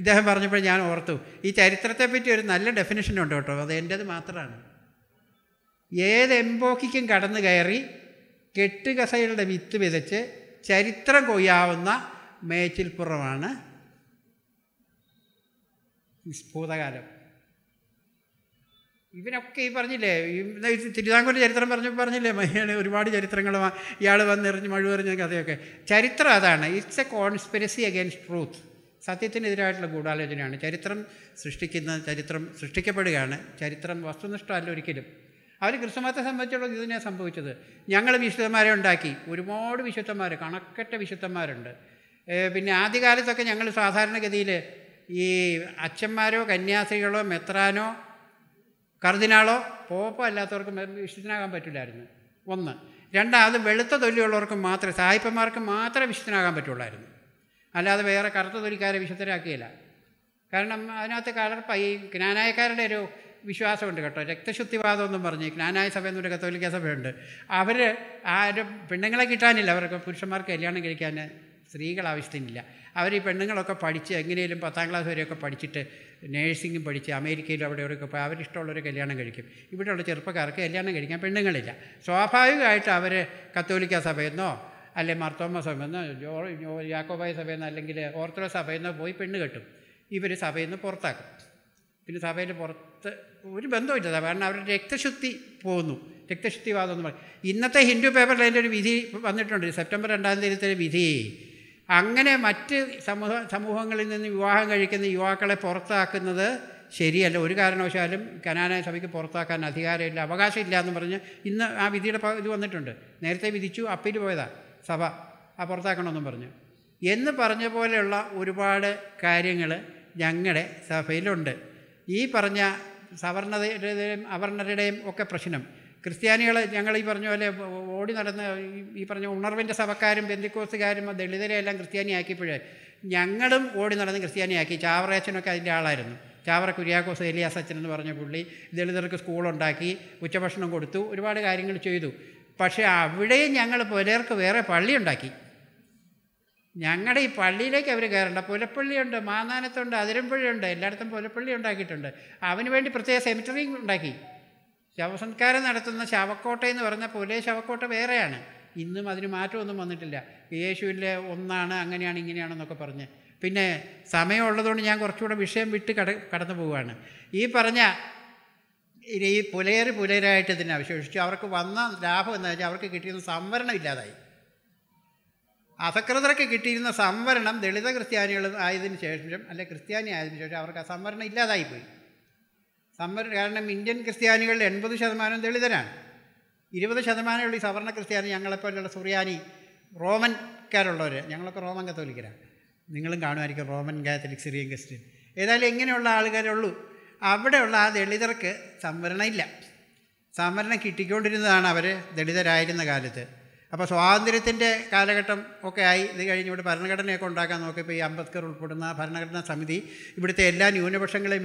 ഇദ്ദേഹം പറഞ്ഞപ്പോൾ ഞാൻ ഓർത്തു, ഈ ചരിത്രത്തെപ്പറ്റി ഒരു നല്ല ഡെഫിനിഷനുണ്ട് കേട്ടോ, അത് എൻ്റേത് മാത്രമാണ്. ഏത് എംബോക്കിക്കും കടന്നു കയറി കെട്ടുകസയുടെ വിത്ത് വിതച്ച് ചരിത്രം കൊയ്യാവുന്ന മേച്ചിൽപ്പുറമാണ് ഭൂതകാലം. ഇവനൊക്കെ ഈ പറഞ്ഞില്ലേ, തിരുവിതാംകൂറിൻ്റെ ചരിത്രം പറഞ്ഞില്ലേ, ഒരുപാട് ചരിത്രങ്ങൾ ഇയാൾ വന്നെറിഞ്ഞ് മഴുവെറിഞ്ഞ കഥയൊക്കെ. ചരിത്രം അതാണ്, it's a conspiracy against truth. സത്യത്തിനെതിരായിട്ടുള്ള ഗൂഢാലോചനയാണ് ചരിത്രം സൃഷ്ടിക്കുന്നത്. ചരിത്രം സൃഷ്ടിക്കപ്പെടുകയാണ്, ചരിത്രം വസ്തുനിഷ്ഠമല്ല ഒരിക്കലും. അവർ ക്രിസ്തുമതത്തെ സംബന്ധിച്ചുള്ള ഇത് തന്നെയാണ് സംഭവിച്ചത്. ഞങ്ങൾ വിശുദ്ധന്മാരെ ഉണ്ടാക്കി, ഒരുപാട് വിശുദ്ധന്മാർ, കണക്കറ്റ വിശുദ്ധന്മാരുണ്ട്. പിന്നെ ആദ്യകാലത്തൊക്കെ ഞങ്ങൾ സാധാരണഗതിയിൽ ഈ അച്ഛന്മാരോ കന്യാസികളോ മെത്രാനോ കർദിനാളോ പോപ്പോ അല്ലാത്തവർക്ക് വിശുദ്ധനാകാൻ പറ്റില്ലായിരുന്നു. ഒന്ന്. രണ്ടാമത് വെളുത്ത തൊലിയുള്ളവർക്ക് മാത്രമേ, സായിപ്പന്മാർക്ക് മാത്രമേ വിശുദ്ധനാകാൻ പറ്റുള്ളായിരുന്നു. അല്ലാതെ വേറെ കറുത്ത തൊലിക്കാരെ വിശുദ്ധരാക്കിയില്ല. കാരണം അതിനകത്ത് കളർപ്പ ഈ ജ്ഞാനായക്കാരുടെ ഒരു വിശ്വാസമുണ്ട് കേട്ടോ, രക്തശുദ്ധിവാദം എന്നും പറഞ്ഞ് ജ്ഞാനായ സഭ എന്നൊരു കത്തോലിക്ക സഭയുണ്ട്. അവർ ആരും പെണ്ണുങ്ങളെ കിട്ടാനില്ല, അവർക്ക് പുരുഷന്മാർക്ക് കല്യാണം കഴിക്കാൻ സ്ത്രീകൾ ആവശ്യത്തിനില്ല. അവർ ഈ പെണ്ണുങ്ങളൊക്കെ പഠിച്ച് എങ്ങനെയും 10ാം ക്ലാസ് വരെയൊക്കെ പഠിച്ചിട്ട് നേഴ്സിംഗും പഠിച്ച് അമേരിക്കയിലും അവിടെ ഇവിടെയൊക്കെ പോയി അവരിഷ്ടമുള്ളവർ കല്യാണം കഴിക്കും. ഇവിടെയുള്ള ചെറുപ്പക്കാർക്ക് കല്യാണം കഴിക്കാൻ പെണ്ണുങ്ങളില്ല. സ്വാഭാവികമായിട്ട് അവർ കത്തോലിക്ക സഭയെന്നോ അല്ലെ മാർത്തോമ സഭയെന്നോ യാക്കോബായ സഭയെന്നോ അല്ലെങ്കിൽ ഓർത്തഡോക്സ് സഭയെന്നോ പോയി പെണ്ണ് കെട്ടും. ഇവർ സഭയിൽ നിന്ന് പുറത്താക്കും. പിന്നെ സഭയിൽ പുറത്ത് ഒരു ബന്ധമില്ല. കാരണം അവരുടെ രക്തശുദ്ധി പോകുന്നു, രക്തശുദ്ധിവാദം എന്ന് പറയും. ഇന്നത്തെ ഹിന്ദു പേപ്പറിൽ അതിൻ്റെ ഒരു വിധി വന്നിട്ടുണ്ട്, സെപ്റ്റംബർ 2 വിധി. അങ്ങനെ മറ്റ് സമൂഹങ്ങളിൽ നിന്ന് വിവാഹം കഴിക്കുന്ന യുവാക്കളെ പുറത്താക്കുന്നത് ശരിയല്ല. ഒരു കാരണവശാലും കനാനായ സഭയ്ക്ക് പുറത്താക്കാൻ അധികാരമില്ല, അവകാശമില്ല എന്ന് പറഞ്ഞ് ഇന്ന് ആ വിധിയുടെ ഇത് വന്നിട്ടുണ്ട്. നേരത്തെ വിധിച്ചു, അപ്പീൽ പോയതാണ് സഭ, ആ പുറത്താക്കണമെന്നും പറഞ്ഞു. എന്ന് പറഞ്ഞ പോലെയുള്ള ഒരുപാട് കാര്യങ്ങൾ ഞങ്ങളുടെ സഭയിലുണ്ട്. ഈ പറഞ്ഞ സവർണതയുടെയും അവർണരുടെയും ഒക്കെ പ്രശ്നം, ക്രിസ്ത്യാനികൾ ഞങ്ങൾ ഈ പറഞ്ഞ പോലെ ഓടി നടന്ന ഈ പറഞ്ഞ ഉണർവിൻ്റെ സഭക്കാരും പെന്തിക്കോസുകാരും ദളിതരെ എല്ലാം ക്രിസ്ത്യാനിയാക്കിയപ്പോഴേ ഞങ്ങളും ഓടി നടന്ന് ക്രിസ്ത്യാനിയാക്കി. ചാവറയച്ചനൊക്കെ അതിൻ്റെ ആളായിരുന്നു. ചാവറ കുര്യാക്കോസ് എലിയാസച്ചൻ എന്ന് പറഞ്ഞ പുള്ളി ദളിതർക്ക് സ്കൂളുണ്ടാക്കി, ഉച്ചഭക്ഷണം കൊടുത്തു, ഒരുപാട് കാര്യങ്ങൾ ചെയ്തു. പക്ഷേ അവിടെയും ഞങ്ങൾ പുലർക്ക് വേറെ പള്ളിയുണ്ടാക്കി. ഞങ്ങളുടെ ഈ പള്ളിയിലേക്ക് അവർ കയറേണ്ട. പുലപ്പള്ളിയുണ്ട്, മാന്നാനത്തുണ്ട്, അതിരമ്പുഴയുണ്ട്, എല്ലായിടത്തും പുലപ്പള്ളി ഉണ്ടാക്കിയിട്ടുണ്ട്. അതിനുവേണ്ടി പ്രത്യേക സെമിറ്ററിയും ഉണ്ടാക്കി. ശവസംസ്കാരം നടത്തുന്ന ശവക്കോട്ട എന്ന് പറഞ്ഞ പുലേ ശവക്കോട്ട വേറെയാണ്. ഇന്നും അതിന് മാറ്റമൊന്നും വന്നിട്ടില്ല. യേശുവിൻ്റെ ഒന്നാണ്, അങ്ങനെയാണ് ഇങ്ങനെയാണെന്നൊക്കെ പറഞ്ഞ്. പിന്നെ സമയമുള്ളതുകൊണ്ട് ഞാൻ കുറച്ചുകൂടെ വിഷയം വിട്ട് കടന്നു പോവുകയാണ്. ഈ പറഞ്ഞ ഈ പുലരായിട്ട് ഇതിനെ അവശേഷിച്ചു. അവർക്ക് വന്ന ലാഭം എന്താ വെച്ചാൽ അവർക്ക് കിട്ടിയിരുന്ന സംവരണം ഇല്ലാതായി. അസകൃതർക്ക് കിട്ടിയിരുന്ന സംവരണം ദളിത ക്രിസ്ത്യാനികൾ ആയതിനു ശേഷം, അല്ലെ ക്രിസ്ത്യാനി ആയതിനു ശേഷം അവർക്ക് ആ സംവരണം ഇല്ലാതായിപ്പോയി. സംവരണം കാരണം ഇന്ത്യൻ ക്രിസ്ത്യാനികളിൽ 80% ദളിതരാണ്. 20% ഈ സവർണ ക്രിസ്ത്യാനി, ഞങ്ങളെപ്പോലുള്ള സുറിയാനി റോമൻകാരുള്ളവർ. ഞങ്ങളൊക്കെ റോമൻ കത്തോലിക്കരാണ്, നിങ്ങളും കാണുമായിരിക്കും റോമൻ കാത്തലിക്, സിറിയൻ ക്രിസ്ത്യൻ. ഏതായാലും ഇങ്ങനെയുള്ള ആൾക്കാരുള്ളൂ. അവിടെയുള്ള ആ ദളിതർക്ക് സംവരണം ഇല്ല. സംവരണം കിട്ടിക്കൊണ്ടിരുന്നതാണ് അവർ ദളിതരായിരുന്ന കാലത്ത്. അപ്പോൾ സ്വാതന്ത്ര്യത്തിൻ്റെ കാലഘട്ടം ഒക്കെ ആയി. ഇത് കഴിഞ്ഞ് ഇവിടെ ഭരണഘടനയൊക്കെ ഉണ്ടാക്കാൻ നോക്കിയപ്പോൾ ഈ അംബേദ്കർ ഉൾപ്പെടുന്ന ഭരണഘടനാ സമിതി ഇവിടുത്തെ എല്ലാ ന്യൂനപക്ഷങ്ങളെയും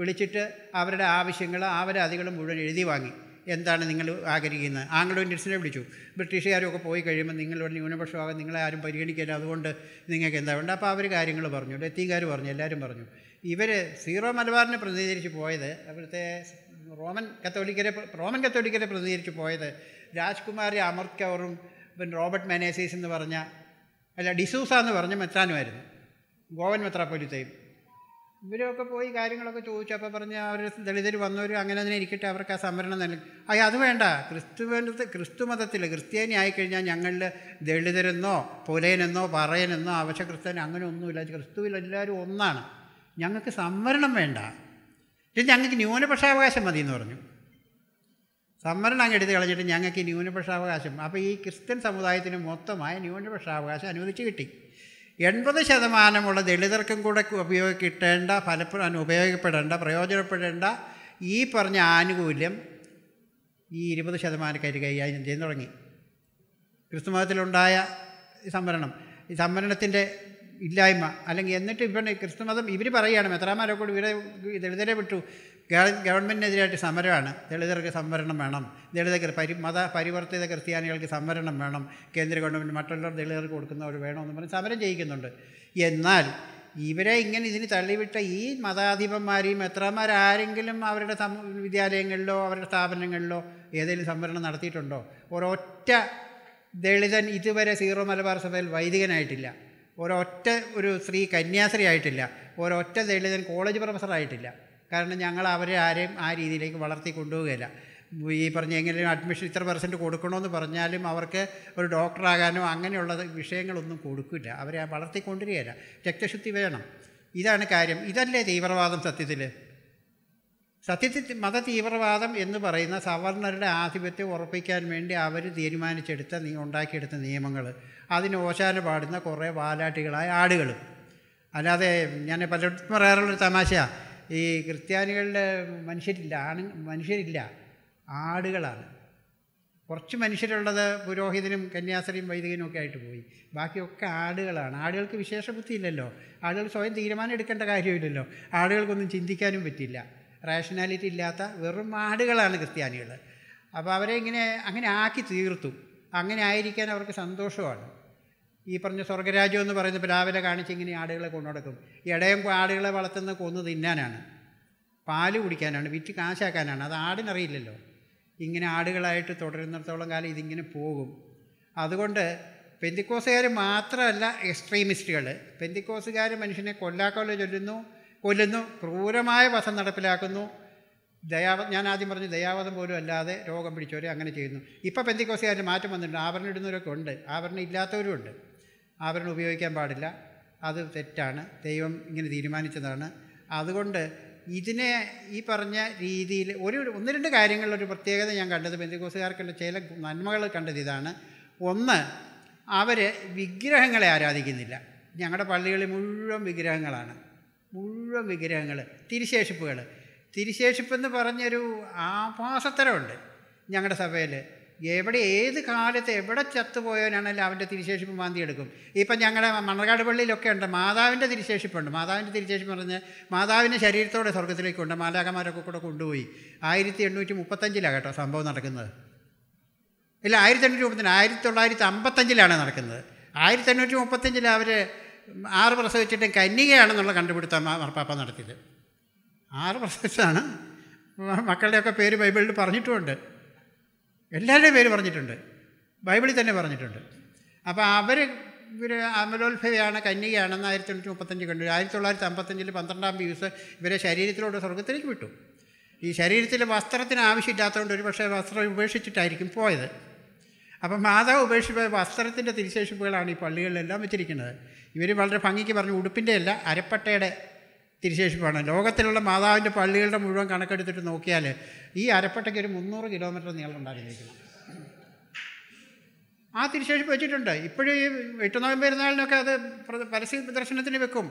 വിളിച്ചിട്ട് അവരുടെ ആവശ്യങ്ങൾ, അവരുടെ അധികളും മുഴുവൻ എഴുതി വാങ്ങി. എന്താണ് നിങ്ങൾ ആഗ്രഹിക്കുന്നത്? ആംഗ്ലോ ഇന്ത്യൻസിനെ വിളിച്ചു. ബ്രിട്ടീഷുകാരൊക്കെ പോയി കഴിയുമ്പോൾ നിങ്ങളുടെ ന്യൂനപക്ഷമാകാൻ നിങ്ങളെ ആരും പരിഗണിക്കില്ല, അതുകൊണ്ട് നിങ്ങൾക്ക് എന്താ വേണ്ട. അപ്പോൾ അവർ കാര്യങ്ങൾ പറഞ്ഞു, ലത്തീൻകാർ പറഞ്ഞു, എല്ലാവരും പറഞ്ഞു. ഇവർ സീറോ മലബാറിനെ പ്രതിനിധീകരിച്ച് പോയത്, അവിടുത്തെ റോമൻ കത്തോലിക്കരെ പ്രതിനിധീകരിച്ച് പോയത് രാജ്കുമാരി അമൃത് കൗറും പിന്നെ റോബർട്ട് മെനേസീസ് എന്ന് പറഞ്ഞ, അല്ല ഡിസൂസ എന്ന് പറഞ്ഞ മെത്രാനുമായിരുന്നു, ഗോവൻ മെത്രാപ്പൊലിത്തയും. ഇവരൊക്കെ പോയി കാര്യങ്ങളൊക്കെ ചോദിച്ചപ്പോൾ പറഞ്ഞ അവർ ദളിതർ വന്നവർ അങ്ങനെ തന്നെ ഇരിക്കട്ടെ, അവർക്ക് ആ സംവരണം നൽകി. അത് വേണ്ട, ക്രിസ്തുമതത്തിൽ ക്രിസ്ത്യാനി ആയിക്കഴിഞ്ഞാൽ ഞങ്ങളിൽ ദളിതരെന്നോ പുലയനെന്നോ പറയനെന്നോ അവശ ക്രിസ്ത്യൻ അങ്ങനെ ഒന്നുമില്ല. ക്രിസ്തുവിൽ എല്ലാവരും ഒന്നാണ്. ഞങ്ങൾക്ക് സംവരണം വേണ്ട, ഞങ്ങൾക്ക് ന്യൂനപക്ഷാവകാശം മതി എന്ന് പറഞ്ഞു. സംവരണം അങ്ങ് എടുത്ത് കളഞ്ഞിട്ട് ഞങ്ങൾക്ക് ന്യൂനപക്ഷാവകാശം. അപ്പോൾ ഈ ക്രിസ്ത്യൻ സമുദായത്തിന് മൊത്തമായ ന്യൂനപക്ഷാവകാശം അനുവദിച്ച് കിട്ടി. 80% ദളിതർക്കും കൂടെ പ്രയോജനപ്പെടേണ്ട ഈ പറഞ്ഞ ആനുകൂല്യം ഈ 20% കൈകാര്യം ചെയ്യാൻ തുടങ്ങി. ക്രിസ്തുമതത്തിലുണ്ടായ സംവരണത്തിൻ്റെ ഇല്ലായ്മ അല്ലെങ്കിൽ എന്നിട്ട് ഇപ്പം ക്രിസ്തുമതം ഇവർ പറയുകയാണ്, മെത്രാന്മാരെ കൂടി ഇവരെ ദളിതരെ വിട്ടു, ഗവൺമെൻറ്റിനെതിരായിട്ട് സമരമാണ്. ദളിതർക്ക് സംവരണം വേണം, മതപരിവർത്തിത ക്രിസ്ത്യാനികൾക്ക് സംവരണം വേണം, കേന്ദ്ര ഗവൺമെൻറ് മറ്റുള്ളവർ ദളിതർക്ക് കൊടുക്കുന്നവർ വേണമെന്ന് പറഞ്ഞ് സമരം ചെയ്യിക്കുന്നുണ്ട്. എന്നാൽ ഇവരെ ഇങ്ങനെ ഇതിന് തള്ളിവിട്ട ഈ മതാധിപന്മാർ, ഈ മെത്രാന്മാരാരെങ്കിലും അവരുടെ വിദ്യാലയങ്ങളിലോ അവരുടെ സ്ഥാപനങ്ങളിലോ ഏതെങ്കിലും സംവരണം നടത്തിയിട്ടുണ്ടോ? ഒരൊറ്റ ദളിതൻ ഇതുവരെ സീറോ മലബാർ സഭയിൽ വൈദികനായിട്ടില്ല, ഒരു സ്ത്രീ കന്യാസ്ത്രീ ആയിട്ടില്ല, ഒരൊറ്റ ദളിതൻ കോളേജ് പ്രൊഫസറായിട്ടില്ല. കാരണം ഞങ്ങൾ അവരെ ആരെയും ആ രീതിയിലേക്ക് വളർത്തി കൊണ്ടുപോവുകയില്ല. ഈ പറഞ്ഞ എങ്ങനെയും അഡ്മിഷൻ 1% കൊടുക്കണമെന്ന് പറഞ്ഞാലും അവർക്ക് ഒരു ഡോക്ടറാകാനോ അങ്ങനെയുള്ള വിഷയങ്ങളൊന്നും കൊടുക്കില്ല. അവരെ വളർത്തിക്കൊണ്ടിരിക്കുകയില്ല. രക്തശുദ്ധി വേണം, ഇതാണ് കാര്യം. ഇതല്ലേ തീവ്രവാദം സത്യത്തിൽ. സത്യത്തിൽ മത തീവ്രവാദം എന്ന് പറയുന്ന സവർണരുടെ ആധിപത്യം ഉറപ്പിക്കാൻ വേണ്ടി അവർ തീരുമാനിച്ചെടുത്ത ഉണ്ടാക്കിയെടുത്ത നിയമങ്ങൾ, അതിന് ഓശാന പാടുന്ന കുറേ വാലാട്ടികളായ ആളുകൾ. അല്ലാതെ ഞാൻ പലർക്കും പറയാറുള്ളൊരു തമാശയാണ്, ഈ ക്രിസ്ത്യാനികളുടെ മനുഷ്യരില്ല, ആടുകളാണ്. കുറച്ച് മനുഷ്യരുള്ളത് പുരോഹിതനും കന്യാസ്ത്രീയും വൈദികനും ഒക്കെ ആയിട്ട് പോയി, ബാക്കിയൊക്കെ ആടുകളാണ്. ആടുകൾക്ക് വിശേഷ ബുദ്ധിയില്ലല്ലോ, ആടുകൾ സ്വയം തീരുമാനം എടുക്കേണ്ട കാര്യമില്ലല്ലോ, ആടുകൾക്കൊന്നും ചിന്തിക്കാനും പറ്റില്ല. റാഷണാലിറ്റി ഇല്ലാത്ത വെറും ആടുകളാണ് ക്രിസ്ത്യാനികൾ. അപ്പോൾ അവരെ അങ്ങനെ ആക്കി തീർത്തു. അങ്ങനെ ആയിരിക്കാൻ അവർക്ക് സന്തോഷമാണ്. ഈ പറഞ്ഞ സ്വർഗരാജ്യം എന്ന് പറയുന്ന പ്ലാവില കാണിച്ച് ഇങ്ങനെ ആടുകളെ കൊണ്ടു നടക്കും. ഇടയും ആടുകളെ വളർത്തുന്ന കൊന്നു തിന്നാനാണ്, പാല് കുടിക്കാനാണ്, വിറ്റ് കാശാക്കാനാണ്. അത് ആടിനറിയില്ലല്ലോ. ഇങ്ങനെ ആടുകളായിട്ട് തുടരുന്നിടത്തോളം കാലം ഇതിങ്ങനെ പോകും. അതുകൊണ്ട് പെന്തിക്കോസുകാർ മാത്രമല്ല എക്സ്ട്രീമിസ്റ്റുകൾ. പെന്തിക്കോസുകാർ മനുഷ്യനെ കൊല്ലാക്കൊല കൊല്ലുന്നു, ക്രൂരമായ വധം നടപ്പിലാക്കുന്നു. ഞാൻ ആദ്യം പറഞ്ഞു ദയാവധം പോലും അല്ലാതെ രോഗം പിടിച്ചവരെ അങ്ങനെ ചെയ്യുന്നു. ഇപ്പോൾ പെന്തിക്കോസുകാരുടെ മാറ്റം വന്നിട്ടുണ്ട്. ആഭരണം ഇടുന്നവരൊക്കെ ഉണ്ട്, ആഭരണം ഇല്ലാത്തവരും ഉണ്ട്. ആഭരണം ഉപയോഗിക്കാൻ പാടില്ല, അത് തെറ്റാണ്, ദൈവം ഇങ്ങനെ തീരുമാനിച്ചതാണ്. അതുകൊണ്ട് ഇതിനെ ഈ പറഞ്ഞ രീതിയിൽ ഒന്ന് രണ്ട് കാര്യങ്ങളിലൊരു പ്രത്യേകത ഞാൻ കണ്ടത്, പെന്തിക്കോസുകാർക്കുള്ള ചില നന്മകൾ കണ്ടത് ഇതാണ്. ഒന്ന്, അവർ വിഗ്രഹങ്ങളെ ആരാധിക്കുന്നില്ല. ഞങ്ങളുടെ പള്ളികളിൽ മുഴുവൻ വിഗ്രഹങ്ങൾ, തിരിശേഷിപ്പെന്ന് പറഞ്ഞൊരു ആഭാസത്തരമുണ്ട് ഞങ്ങളുടെ സഭയിൽ. ഏത് കാലത്ത് എവിടെ ചത്തുപോയവനാണെങ്കിലും അവൻ്റെ തിരിശേഷിപ്പ് മാന്തിയെടുക്കും. ഇപ്പം ഞങ്ങളുടെ മണ്ണർകാട് പള്ളിയിലൊക്കെ ഉണ്ട്, മാതാവിൻ്റെ തിരിശേഷിപ്പ് പറഞ്ഞ് മാതാവിൻ്റെ ശരീരത്തോടെ സ്വർഗത്തിലേക്കുണ്ട്. മാലാഖമാരൊക്കെ കൂടെ കൊണ്ടുപോയി. 1835 കേട്ടോ സംഭവം നടക്കുന്നത്. ഇല്ല 1500 1955 നടക്കുന്നത് 1535 അവർ ആറ് പ്രസവിച്ചിട്ടും കന്യകയാണെന്നുള്ള കണ്ടുപിടുത്തം മാർപ്പാപ്പ നടത്തിയത്. ആറ് പ്രസവിച്ചാണ്, മക്കളുടെയൊക്കെ പേര് ബൈബിളിൽ പറഞ്ഞിട്ടുമുണ്ട്, എല്ലാവരുടെയും പേര് പറഞ്ഞിട്ടുണ്ട്, ബൈബിളിൽ തന്നെ പറഞ്ഞിട്ടുണ്ട്. അപ്പോൾ അവർ ഇവര് അമലോത്ഭവയാണ് കന്യകയാണെന്ന് 1935 കണ്ടു. 1955 12-ാം പീസ് ഇവരെ ശരീരത്തിലൂടെ സ്വർഗത്തിലേക്ക് വിട്ടു. ഈ ശരീരത്തിലെ വസ്ത്രത്തിന് ആവശ്യമില്ലാത്തതുകൊണ്ട് ഒരുപക്ഷെ വസ്ത്രം ഉപേക്ഷിച്ചിട്ടായിരിക്കും പോയത്. അപ്പം മാതാവ് ഉപേക്ഷിച്ച വസ്ത്രത്തിൻ്റെ തിരിശേഷിപ്പുകളാണ് ഈ പള്ളികളിലെല്ലാം വെച്ചിരിക്കുന്നത്. ഇവർ വളരെ ഭംഗിക്ക് പറഞ്ഞു ഉടുപ്പിൻ്റെ അല്ല അരപ്പട്ടയുടെ തിരിശേഷിപ്പാണ്. ലോകത്തിലുള്ള മാതാവിൻ്റെ പള്ളികളുടെ മുഴുവൻ കണക്കെടുത്തിട്ട് നോക്കിയാൽ ഈ അരപ്പട്ടയ്ക്ക് ഒരു 300 കിലോമീറ്റർ നീളം ഉണ്ടായിരിക്കുന്നത്. ആ തിരിശേഷിപ്പ് വെച്ചിട്ടുണ്ട്. ഇപ്പോഴും ഈ 8 പെരുന്നാളിനൊക്കെ അത് പരസ്യ ദർശനത്തിന് വെക്കും.